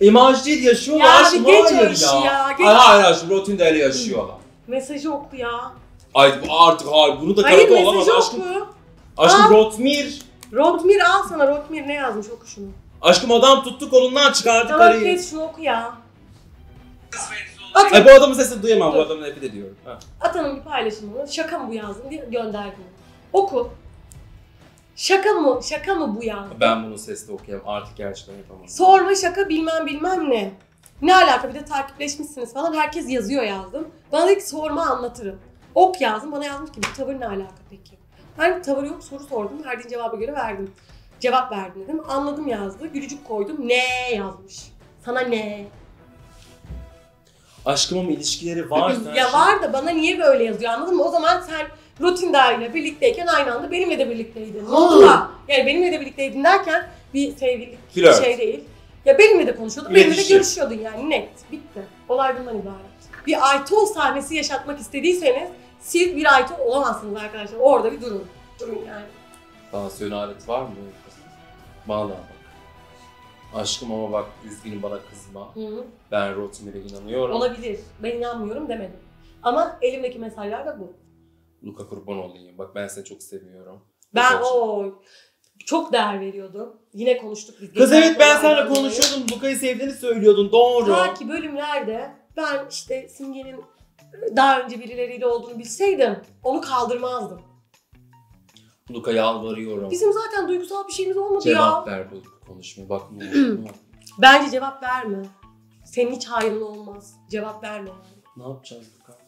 İmaj değil, yaşıyorlar. Ya aşkım, bir geç o işi ya. ya geç. Hayır hayır aşkım, rutinde öyle yaşıyorlar. Mesajı oku ya. Ay artık hayır, bunu da karakol olamaz aşkım. Hayır mesajı oku. Aşkım Rotmir. Rotmir al sana, Rotmir ne yazmış, oku şunu. Aşkım adam tuttu, kolundan çıkardı tamam, karıyı. Tamam kes şunu, oku ya. Ay bu adamın sesini duyamam, dur. Bu adamın nefret ediyorum. Atanın bir paylaşımını, şaka mı bu yazdın diye gönderdim. Oku. Şaka mı? Şaka mı bu ya? Ben bunu sesli okuyamam. Artık gerçekten yapamam. Sorma şaka bilmem bilmem ne. Ne alaka? Bir de takipleşmişsiniz falan. Herkes yazıyor yazdım. Bana dedi ki sorma anlatırım. Ok yazdım. Bana yazmış ki bu tavır ne alaka peki? Ben tavır yok soru sordum. Verdiğin cevaba göre verdim. Cevap verdim dedim. Anladım yazdı. Gülücük koydum. Ne yazmış. Sana ne? Aşkım ama ilişkileri var. Ya var da bana niye böyle yazıyor anladın mı? O zaman sen rutin dahiliyle birlikteyken aynı anda benimle de birlikteydin. Ne oldu da? Yani benimle de birlikteydin derken bir sevgililik Flört. şey değil. Ya benimle de konuşuyordun, İletişim. benimle de görüşüyordun yani net. Bitti. Olay bundan ibaret. Bir Aytol sahnesi yaşatmak istediyseniz siz bir Aytol olamazsınız arkadaşlar. Orada bir durun. Durun yani. Tansiyon aleti var mı? Vallahi bak. Aşkım ama bak üzgünüm bana kızma. Hı -hı. Ben Rotimer'e inanıyorum. Olabilir. Ben inanmıyorum demedim. Ama elimdeki mesajlar da bu. Luca kurban olayım. Bak ben seni çok seviyorum. Ben ooo. Çok değer veriyordum. Yine konuştuk biz. Kız evet ben seninle konuşuyordum. Luca'yı sevdiğini söylüyordun. Doğru. Ta ki bölümlerde ben işte Simge'nin daha önce birileriyle olduğunu bilseydim onu kaldırmazdım. Luca yalvarıyorum. Bizim zaten duygusal bir şeyimiz olmadı cevap ya. Cevap ver bu konuşma. Bak ne oldu? Bence cevap verme. Senin hiç hayırlı olmaz. Cevap verme. Ne yapacağız Luca?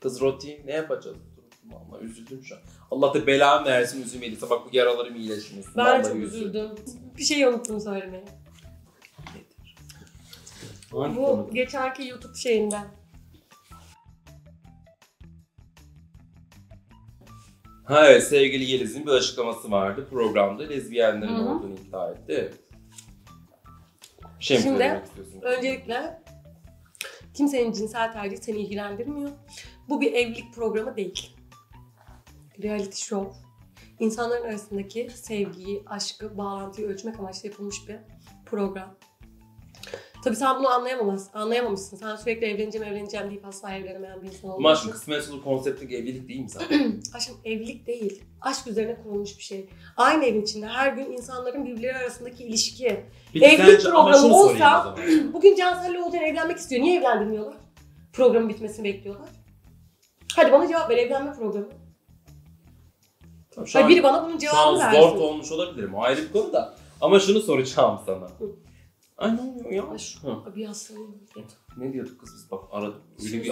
Kız Roti ne yapacağız? Vallahi üzüldüm şu an. Allah da belamı versin üzülmediyse. Bak bu yaralarım iyileşmesin. Ben vallahi çok üzüldüm. üzüldüm. Bir şey unuttum söylemeye. Nedir? Bu geçerki YouTube şeyinden. Ha evet, sevgili Yeliz'in bir açıklaması vardı. Programda lezbiyenlerin Hı-hı. olduğunu iddia etti. Şey Şimdi öncelikle kimsenin cinsel tercihi seni ilgilendirmiyor. Bu bir evlilik programı değil. Reality show, insanların arasındaki sevgiyi, aşkı, bağlantıyı ölçmek amaçlı yapılmış bir program. Tabii sen bunu anlayamamazsın, anlayamamışsın. Sen sürekli evleneceğim, evleneceğim deyip asla evlenemeyen bir insan olmuşsun. Ama aşkın Kısmetse Olur konseptlik evlilik değil mi zaten? Aşkım evlilik değil, aşk üzerine kurulmuş bir şey. Aynı evin içinde her gün insanların birbirleri arasındaki ilişki. Peki, evlilik programı olsa, bugün Cansel'le Oğuzhan evlenmek istiyor. Niye evlendirmiyorlar? Programın bitmesini bekliyorlar. Hadi bana cevap ver, evlenme programı. Hayır, biri bana bunun cevabını versin. Zor olmuş olabilirim, o ayrı bir konu da. Ama şunu soracağım sana. Ay ne oluyor ya? Abi yaslanıyor. Ne diyorduk kız biz bak aradık. Öyle bir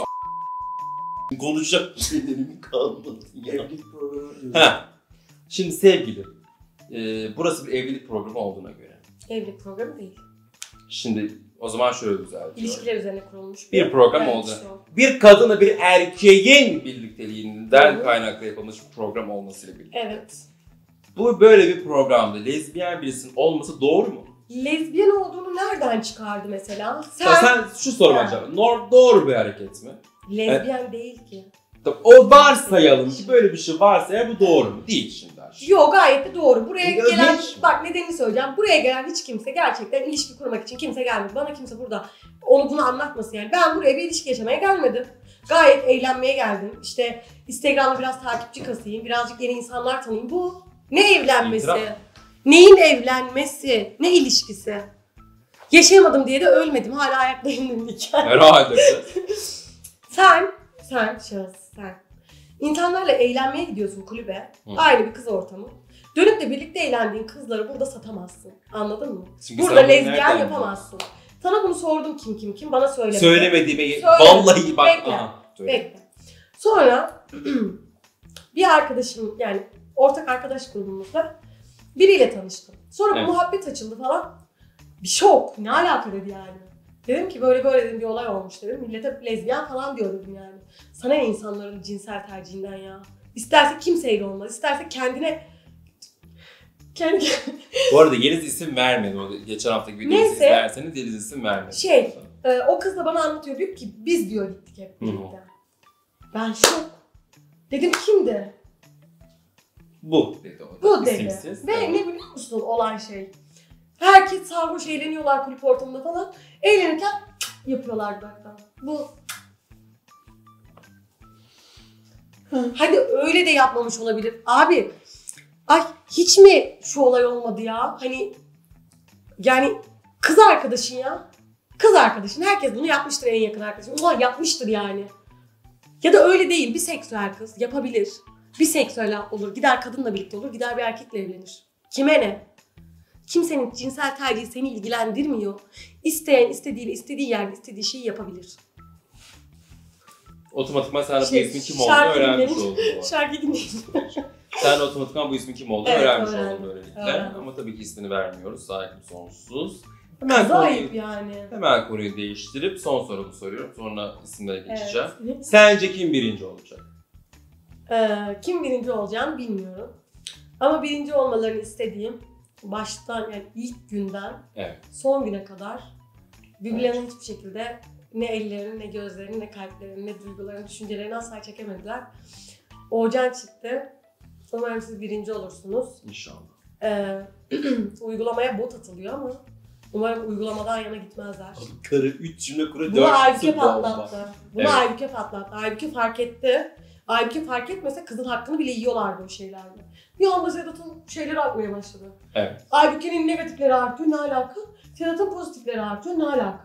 a***** konuşacak bir şeylerimi kalmadı ya. Evlilik programı. Heh. Şimdi sevgili, e, burası bir evlilik programı olduğuna göre. Evlilik programı değil. Şimdi o zaman şöyle düzeltiyorum. İlişkiler üzerine kurulmuş bir, bir program oldu. Show. Bir kadına bir erkeğin birlikteliğinden Hı-hı. kaynaklı yapılmış bir program olmasıyla birlikte. Evet. Bu böyle bir programda lezbiyen birisinin olması doğru mu? Lezbiyen olduğunu nereden çıkardı mesela? Sen, ya sen şu soru acaba. Doğru bir hareket mi? Lezbiyen evet. değil ki. Tabii, o varsayalım ki böyle bir şey varsa ya bu doğru mu? Değil şimdi. Yok gayet de doğru. Buraya ya gelen, bak nedenini söyleyeceğim. Buraya gelen hiç kimse gerçekten ilişki kurmak için kimse gelmedi. Bana kimse burada onu bunu anlatmasın yani. Ben buraya bir ilişki yaşamaya gelmedim. Gayet eğlenmeye geldim. İşte Instagram'da biraz takipçi kasayım, birazcık yeni insanlar tanıyayım. Bu ne evlenmesi? İtiraf. Neyin evlenmesi? Ne ilişkisi? Yaşayamadım diye de ölmedim. Hala ayaklarım dimdik. Herhalde. sen, sen şahıs, sen. İnsanlarla eğlenmeye gidiyorsun kulübe, Hı. ayrı bir kız ortamı. Dönüp de birlikte eğlendiğin kızları burada satamazsın. Anladın mı? Çünkü burada lezbiyen yapamazsın. Var? Sana bunu sordum kim kim kim, bana söylemedi. Söylemediğime Söyle. vallahi bak. Bekle, Aha, bekle. Sonra bir arkadaşım, yani ortak arkadaş grubumuzda biriyle tanıştım. Sonra evet. muhabbet açıldı falan. Bir şok, ne alaka dedi yani. Dedim ki böyle böyle dedim, bir olay olmuş dedim. Millete lezbiyen falan diyor dedim yani. Sana ne insanların cinsel tercihinden ya. İsterse kimseyle olmaz. İsterse kendine... Kendi... Bu arada Yeliz isim vermedi. Geçen haftaki videomuzu izlerseniz Yeliz isim vermedi. Şey, e, o kız da bana anlatıyor. Diyor ki biz diyor gittik hep birlikte. Ben şok. Dedim kimdi? Bu dedi o. Bu dedi. İsimsiz, Ve tamam. ne biliyor musun olan şey? Herkes sarhoş eğleniyorlar kulüp ortamında falan. Eğlenirken yapıyorlardı hatta. Bu. Hadi öyle de yapmamış olabilir. Abi, ay hiç mi şu olay olmadı ya? Hani yani kız arkadaşın ya. Kız arkadaşın. Herkes bunu yapmıştır en yakın arkadaşın. Ulan yapmıştır yani. Ya da öyle değil. Biseksüel kız yapabilir. Biseksüel olur. Gider kadınla birlikte olur. Gider bir erkekle evlenir. Kime ne? Kimsenin cinsel tercihi seni ilgilendirmiyor. İsteyen istediğiyle istediği yerde istediği şeyi yapabilir. Otomatikman sen şey, bu ismin kim olduğunu öğrenmiş oldun. Şarkı dinleyelim. Sen otomatikman bu ismin kim olduğunu evet, öğrenmiş oldun böylelikle. Evet. Ama tabii ki ismini vermiyoruz. Saygım sonsuz. Hemen konuyu, yani. hemen konuyu değiştirip son sorumu soruyorum. Sonra isimlere geçeceğim. Evet. Sence kim birinci olacak? Ee, kim birinci olacağını bilmiyorum. Ama birinci olmalarını istediğim baştan yani ilk günden evet. son güne kadar birbirlerine evet. hiçbir şekilde ne ellerini, ne gözlerini, ne kalplerini, ne duygularını, düşüncelerini asla çekemediler. Oğcan çıktı. Umarım siz birinci olursunuz. İnşallah. Ee, uygulamaya bot atılıyor ama umarım uygulamadan yana gitmezler. Karı üç cümle kura dört Aybüke patlattı. Bunu evet. Aybüke patlattı. Aybüke fark etti. Aybüke fark etmese kızın hakkını bile yiyorlardı o şeylerle. Bir anda Sedat'ın şeyleri atmaya başladı. Evet. Aybüke'nin negatifleri artıyor, ne alaka? Sedat'ın pozitifleri artıyor, ne alaka?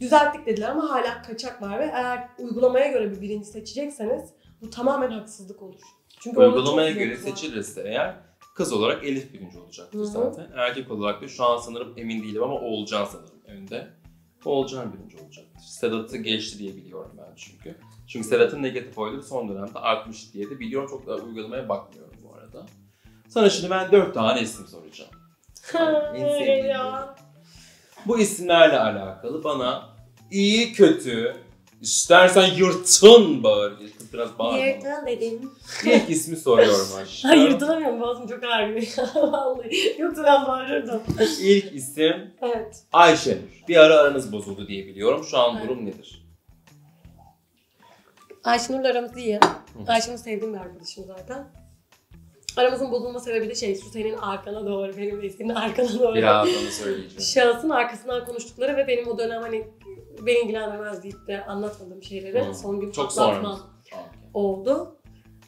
Düzelttik dediler ama hala kaçak var ve eğer uygulamaya göre bir birinci seçecekseniz bu tamamen haksızlık olur. Çünkü uygulamaya göre seçilirse eğer kız olarak Elif birinci olacaktır Hı -hı. zaten. Erkek olarak da şu an sanırım emin değilim ama Oğulcan sanırım önde. Oğulcan birinci olacaktır. Sedat'ı geçti diye biliyorum ben çünkü. Çünkü Sedat'ın negatif oyları son dönemde artmış diye de biliyorum. Çok da uygulamaya bakmıyorum bu arada. Sana şimdi ben dört tane isim soracağım. ya. Bu isimlerle alakalı bana iyi kötü, istersen yırtın bağır, biraz bağırma. Yırtın dedim. İlk ismi soruyorum aşkım. Hayır yırtılamıyorum, boğazım çok ağrıyor. Vallahi yoksa ben bağırırdım. İlk isim evet. Ayşenur. Bir ara aranız bozuldu diye biliyorum. Şu an evet. durum nedir? Ayşenur'la aramız iyi. Ayşenur'u sevdiğim bir arkadaşım zaten. Aramızın bozulma sebebi de şey, şu senin arkana doğru, benim de senin arkana doğru. Biraz onu söyleyeceğim. Şahsın arkasından konuştukları ve benim o dönem hani beni ilgilendirmez deyip de anlatmadığım şeyleri hmm. son gün patlatma oldu.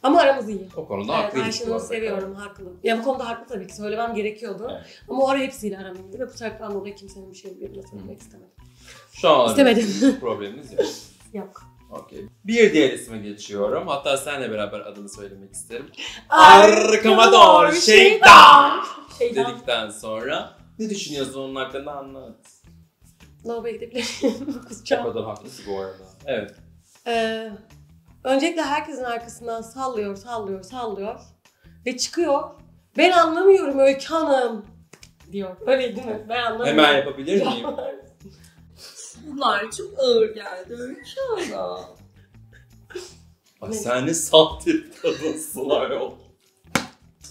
Ama aramız iyi. O konuda evet, haklıyız. Ayşenur'u seviyorum, yani. haklı. Ya bu konuda haklı tabii ki, söylemem gerekiyordu. Evet. Ama o ara hepsiyle aram iyiydi ve bu taraftan dolayı kimsenin bir şey birbirine söylemek istemedim. Şu an istemedim. Probleminiz yok. Yok. Okay. Bir diğer isme geçiyorum. Hatta seninle beraber adını söylemek isterim. Arkama doğru Şeyda dedikten sonra ne düşünüyorsun onun hakkında anlat. Lavaboya gidebilirim. Kusacağım. O kadar haklısın bu arada. Evet. Ee, öncelikle herkesin arkasından sallıyor, sallıyor, sallıyor ve çıkıyor. Ben anlamıyorum Öykü Hanım diyor. Öyle değil mi? Ben anlamıyorum. Hemen yapabilir miyim? Bunlar çok ağır geldi Öykü Hanım. Ay sen ne saf tip kadınsın ayol.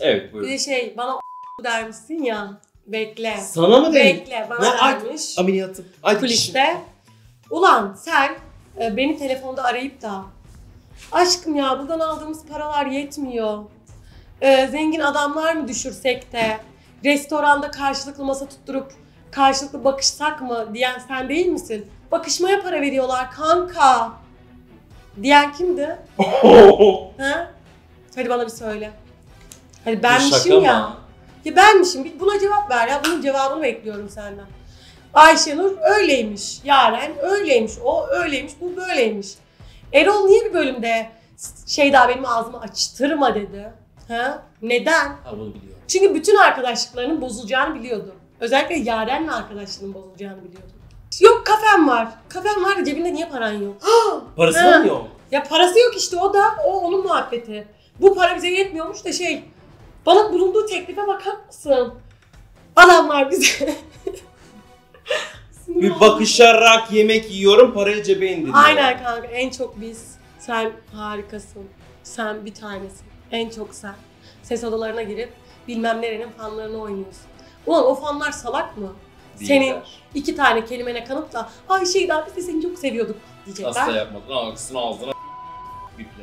Evet buyurun. Bir de şey bana o der misin ya? Bekle. Sana mı demiş? Bekle bana ne? Dermiş. Ameliyatım. Kuliste. Ulan sen e, beni telefonda arayıp da aşkım ya buradan aldığımız paralar yetmiyor. E, zengin adamlar mı düşürsek de restoranda karşılıklı masa tutturup karşılıklı bakışsak mı diyen sen değil misin? Bakışmaya para veriyorlar kanka. Diyen kimdi? ha? Hadi bana bir söyle. Hadi benmişim ya. Mı? Ya benmişim. Buna cevap ver ya. Bunun cevabını bekliyorum senden. Ayşenur öyleymiş. Yaren öyleymiş. O öyleymiş. Bu böyleymiş. Erol niye bir bölümde Şeyda benim ağzımı açtırma dedi? Ha? Neden? Ha, bunu biliyorum. Çünkü bütün arkadaşlıklarının bozulacağını biliyordu. Özellikle Yaren'le arkadaşlığının bozulacağını biliyordum. Yok kafem var. Kafem var da cebinde niye paran yok? Parası mı yok? Ya parası yok işte o da o onun muhabbeti. Bu para bize yetmiyormuş da şey bana bulunduğu teklife bakar mısın? Adamlar bize. Bir bakışarak yemek yiyorum parayı cebe indiriyor. Aynen kanka en çok biz. Sen harikasın. Sen bir tanesin. En çok sen. Ses odalarına girip bilmem nerenin fanlarını oynuyorsun. Ulan o fanlar salak mı? Değiller. Senin iki tane kelimene kanıp da ay Şeyda biz de seni çok seviyorduk diyecekler. Asla yapmadın ağzına ağzına biple.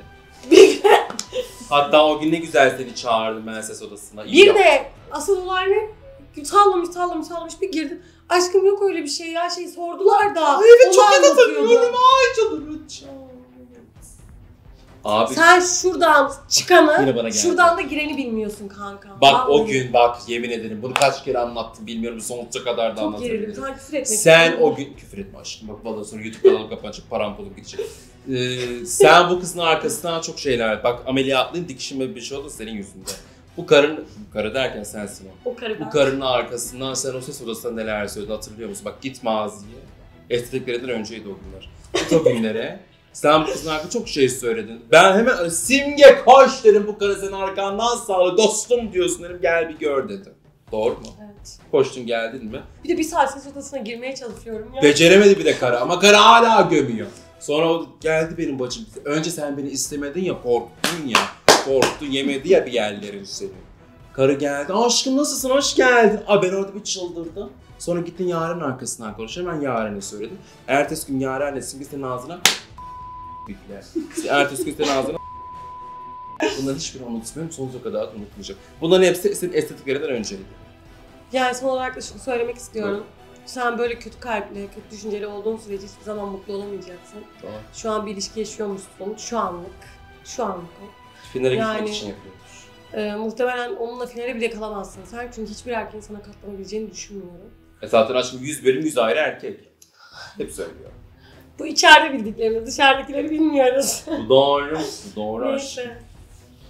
Biple. Hatta o gün ne güzel seni çağırdım ben ses odasına. İyi bir yaptım. De asıl olay ne? Sallamış sallamış sallamış bir girdim. Aşkım yok öyle bir şey ya şey sordular da. Ay evet çok net hatırlıyorum ay çalırım abi. Sen şuradan çıkanı, şuradan da gireni bilmiyorsun kanka. Bak abi. O gün bak yemin ederim bunu kaç kere anlattım bilmiyorum bu sonsuza kadar da anlatabilirim. Çok gerilim, sen o gün küfür etme aşkım bak vallahi sonra YouTube kanalı kapanacak parampolum gidecek. Ee, sen bu kızın arkasından çok şeyler bak ameliyatlıyım dikişime bir şey oldu senin yüzünden. Bu karın, karı derken sensin o. O karı. Bu karının arkasından sen o ses odasında neler söyledi hatırlıyor musun? Bak git mağazaya. Estetiklerinden önceydi o günler. O günlere sen bu kızın hakkında çok şey söyledin. Ben hemen Simge koş dedim, bu karı senin arkandan sağlı dostum diyorsun dedim, gel bir gör dedim. Doğru mu? Evet. Koştun geldin mi? Bir de bir saat ses odasına girmeye çalışıyorum ya. Beceremedi bir de karı ama karı hala gömüyor. Sonra o geldi benim bacım. Önce sen beni istemedin ya, korktun ya. Korktu, yemedi ya bir yerlerin seni. Karı geldi, aşkım nasılsın, hoş geldin. Aa, ben orada bir çıldırdım. Sonra gittin Yaren'in arkasından konuştum, hemen Yaren'e söyledim. Ertesi gün Yaren'le Simge senin ağzına bükler. Ertesi gün senin ağzına bunların hiçbirini unutmuyorum, sonuza kadar unutmayacak. Bunların hepsi senin estetiklerinden önceydi. Yani son olarak da şunu söylemek istiyorum. Evet. Sen böyle kötü kalpli, kötü düşünceli olduğun sürece hiçbir zaman mutlu olamayacaksın. Tamam. Şu an bir ilişki yaşıyormuşsun, şu anlık. Şu anlık finale yani, gitmek için yapıyormuş. E, muhtemelen onunla finale bile kalamazsın sen, çünkü hiçbir erkeğin sana katlanabileceğini düşünmüyorum. E zaten aşkım yüz bölüm yüz ayrı erkek. Hep söylüyor. Bu içeride bildiklerimiz, dışarıdakileri bilmiyoruz. Bu doğru, bu doğru aşkım.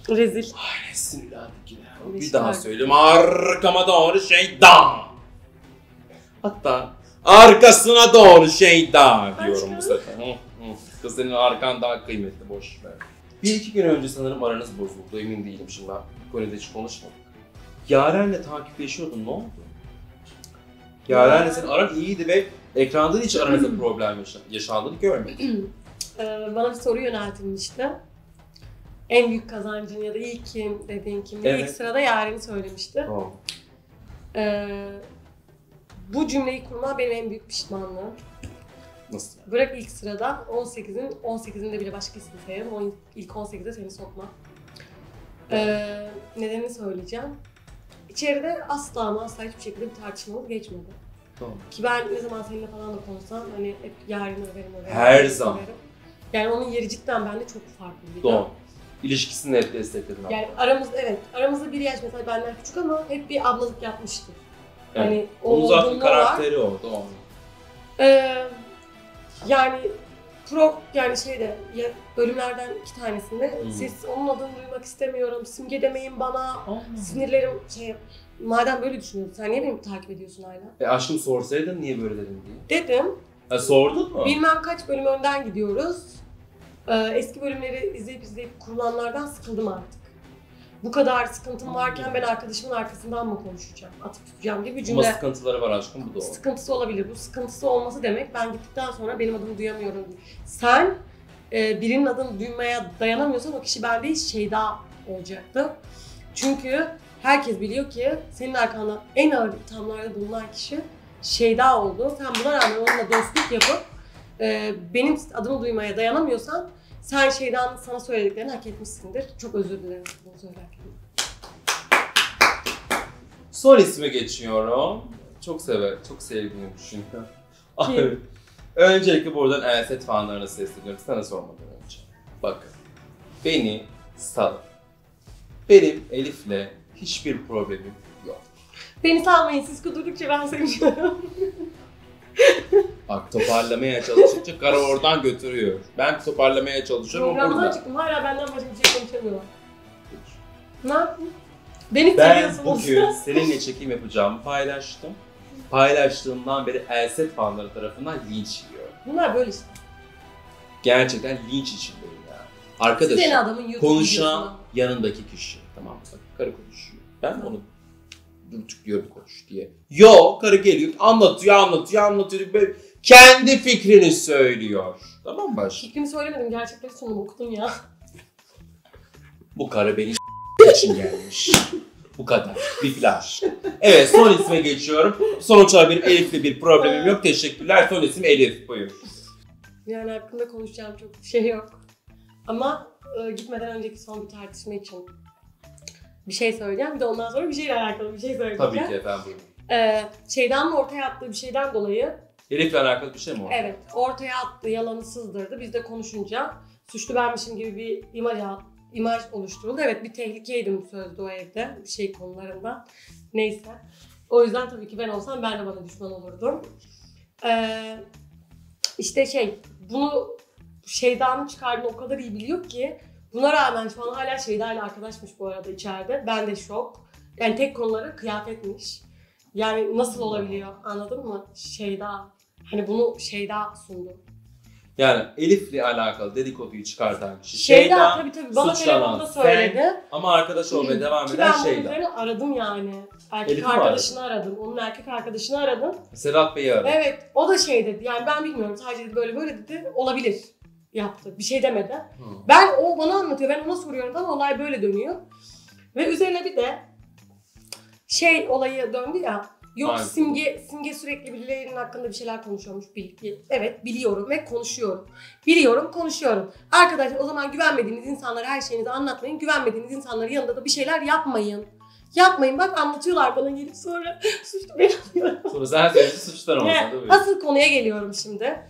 Rezil. Ay rezil lan bir Reşim daha artık. Söyleyeyim, arkama doğru Şeyda. Hatta arkasına doğru Şeyda diyorum bu sefer. Hı, hı. Kız senin arkan daha kıymetli, boş ver. Bir iki gün önce sanırım aranız bozuldu, emin değilim şimdi ben bu konuda hiç konuşmadık. Yaren'le takipleşiyordun, ne oldu? Yaren'le senin aran iyiydi ve ekranda hiç aranızda problem yaşandığını görmedim. Bana bir soru yöneltilmişti. En büyük kazancın ya da ilk kim dediğin kim diye, evet. İlk sırada Yaren'i söylemişti. Oh. Ee, bu cümleyi kurma benim en büyük pişmanlığım. Nasıl? Bırak ilk sırada, on sekizin on sekizinde bile başkasını sevmem, ilk on sekizde seni sokmam. Ee, nedenini söyleyeceğim. İçeride asla ama asla hiçbir şekilde bir tartışmalı geçmedi. Tamam. Ki ben ne zaman seninle falan da konuşsam hani hep yarını överim överim. Her zaman. Överim. Yani onun yeri cidden bende çok farklıydı. Doğru. İlişkisini hep destekledin. Yani aramızda, evet, aramızda bir yaş mesela benden küçük ama hep bir ablalık yapmıştı. Evet. Hani onun zaten karakteri var. O, doğru. Ee, Yani pro yani şeyde ya, bölümlerden iki tanesinde hmm. siz onun adını duymak istemiyorum, Simge demeyin bana, oh. Sinirlerim şey, madem böyle düşünüyorsun sen niye beni takip ediyorsun hala? E aşkım sorsaydın niye böyle dedin diye. Dedim. E sordun mu? Bilmem kaç bölüm önden gidiyoruz. Ee, eski bölümleri izleyip izleyip kurulanlardan sıkıldım artık. Bu kadar sıkıntım varken ben arkadaşımın arkasından mı konuşacağım, atıp tutacağım gibi bir cümle. Ama sıkıntıları var aşkım, bu doğru. Sıkıntısı olabilir. Bu sıkıntısı olması demek ben gittikten sonra benim adımı duyamıyorum. Sen e, birinin adını duymaya dayanamıyorsan o kişi ben değil Şeyda olacaktı. Çünkü herkes biliyor ki senin arkanda en ağır ithamlarda bulunan kişi Şeyda oldu. Sen buna rağmen onunla dostluk yapıp e, benim adımı duymaya dayanamıyorsan sen Şeyda'nın sana söylediklerini hak etmişsindir. Çok özür dilerim bunu söylerken. Son isme geçiyorum. Çok sever, çok sevdiğini düşünüyorum. Abi, öncelikle buradan Elset fanlarına sesleniyorum. Sana sormadan önce. Bakın, beni salın. Benim Elif'le hiçbir problemim yok. Beni salmayın, siz kudurdukça ben seviyorum. Bak toparlamaya çalıştıkça karı oradan götürüyor. Ben toparlamaya çalışıyorum. Programdan çıktım, hala benden başka bir şey konuşamıyorlar. Ne yaptın? Beni ben bugün seninle çekim yapacağımı paylaştım. Paylaştığımdan beri Elset fanları tarafından linç yiyor. Bunlar böyle işte. Gerçekten linç içindeyim ya. Arkadaşım, konuşan yanındaki kişi. Tamam mı? Karı konuşuyor. Ben onu diyorum konuş diye. Yo, karı geliyor, anlatıyor, anlatıyor, anlatıyor. Böyle kendi fikrini söylüyor. Tamam mı başka? Fikrimi söylemedim, gerçekleri sonu okudun ya. Bu karı benim için gelmiş. Bu kadar. Bir flash. Evet, son isme geçiyorum. Sonuç olarak benim Elif'le bir problemim yok. Teşekkürler. Son isim Elif. Buyur. Yani hakkında konuşacağım çok şey yok. Ama e, gitmeden önceki son bir tartışma için bir şey söyleyeceğim, bir de ondan sonra bir şeyle alakalı bir şey söyleyeceğim. Tabii ki efendim. Ee, Şeyda'nın ortaya attığı bir şeyden dolayı... Elif'le alakalı bir şey mi ortaya? Evet, ortaya attığı yalanı sızdırdı. Biz de konuşunca suçlu benmişim gibi bir imaj, imaj oluşturuldu. Evet, bir tehlikeydi bu sözde o evde, bir şey konularından. Neyse. O yüzden tabii ki ben olsam ben de bana düşman olurdum. Ee, işte şey, bunu Şeyda'nın çıkardığını o kadar iyi biliyor ki Buna rağmen şu an hala Şeyda ile arkadaşmış bu arada içeride. Ben de şok. Yani tek konuları kıyafetmiş. Yani nasıl olabiliyor, anladın mı? Şeyda. Hani bunu Şeyda sundu. Yani Elif'le alakalı dedikoduyu çıkartan kişi Şeyda, Şeyda tabii, tabii. Bana telefonda söyledi. Ben, ama arkadaş olmaya devam eden ben Şeyda. Ben bunun üzerine aradım yani. Erkek Elif arkadaşını aradım. aradım. Onun erkek arkadaşını aradım. Sedat Bey'i aradım. Evet, o da şey dedi. Yani ben bilmiyorum, sadece dedi, böyle böyle dedi. Olabilir yaptı. Bir şey demedi. Hı. Ben o bana anlatıyor, ben ona soruyorum ama olay böyle dönüyor. Ve üzerine bir de şey olayı döndü ya. Yok Aynen. Simge Simge sürekli birilerinin hakkında bir şeyler konuşuyormuş. Evet, biliyorum ve konuşuyorum. Biliyorum, konuşuyorum. Arkadaşlar, o zaman güvenmediğiniz insanlara her şeyinizi anlatmayın. Güvenmediğiniz insanların yanında da bir şeyler yapmayın. Yapmayın, bak anlatıyorlar bana gelip sonra suçlu ben alıyorum. Sonra zaten suçlar oldu. Asıl konuya geliyorum şimdi.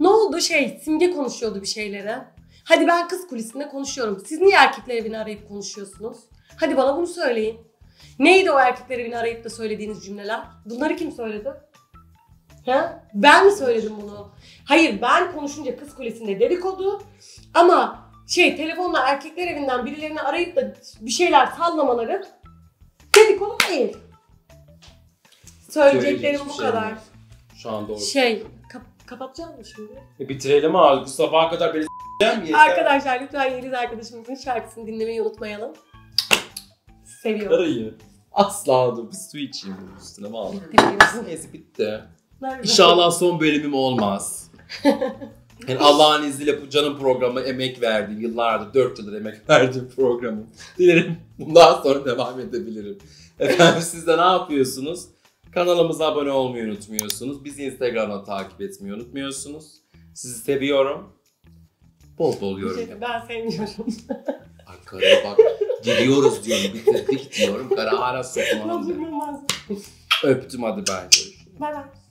Ne oldu şey, Simge konuşuyordu bir şeylere. Hadi ben kız kulisinde konuşuyorum. Siz niye erkekler evini arayıp konuşuyorsunuz? Hadi bana bunu söyleyin. Neydi o erkekler evini arayıp da söylediğiniz cümleler? Bunları kim söyledi? Ha? Ben mi söyledim bunu? Hayır, ben konuşunca kız kulesinde dedikodu ama şey telefonla erkekler evinden birilerini arayıp da bir şeyler sallamaları dedikodu değil. Söyleyeceklerim bu şey kadar. Mi? Şu an doğru. Şey, kap kapatacağım mı şimdi? E bitirelim abi, bu sabaha kadar beni s*****den Arkadaşlar lütfen Yeliz arkadaşımızın şarkısını dinlemeyi unutmayalım. Seviyorum. Karayı. Asla dur. Bir su içeyim bunun üstüne bağlı. Neyse bitti. Nerede? İnşallah son bölümüm olmaz. Yani Allah'ın izniyle bu canım programı emek verdim. Yıllardır, dört yıldır emek verdim programı. Dilerim bundan sonra devam edebilirim. Efendim siz de ne yapıyorsunuz? Kanalımıza abone olmayı unutmuyorsunuz. Bizi Instagram'dan takip etmeyi unutmuyorsunuz. Sizi seviyorum. Bol bol yorum. Ben sevmiyorum. Ay karaya bak. Gidiyoruz diyorum, bitirdik diyorum. Kara ara sokmam. Öptüm, hadi ben görüşürüz. Bye bye.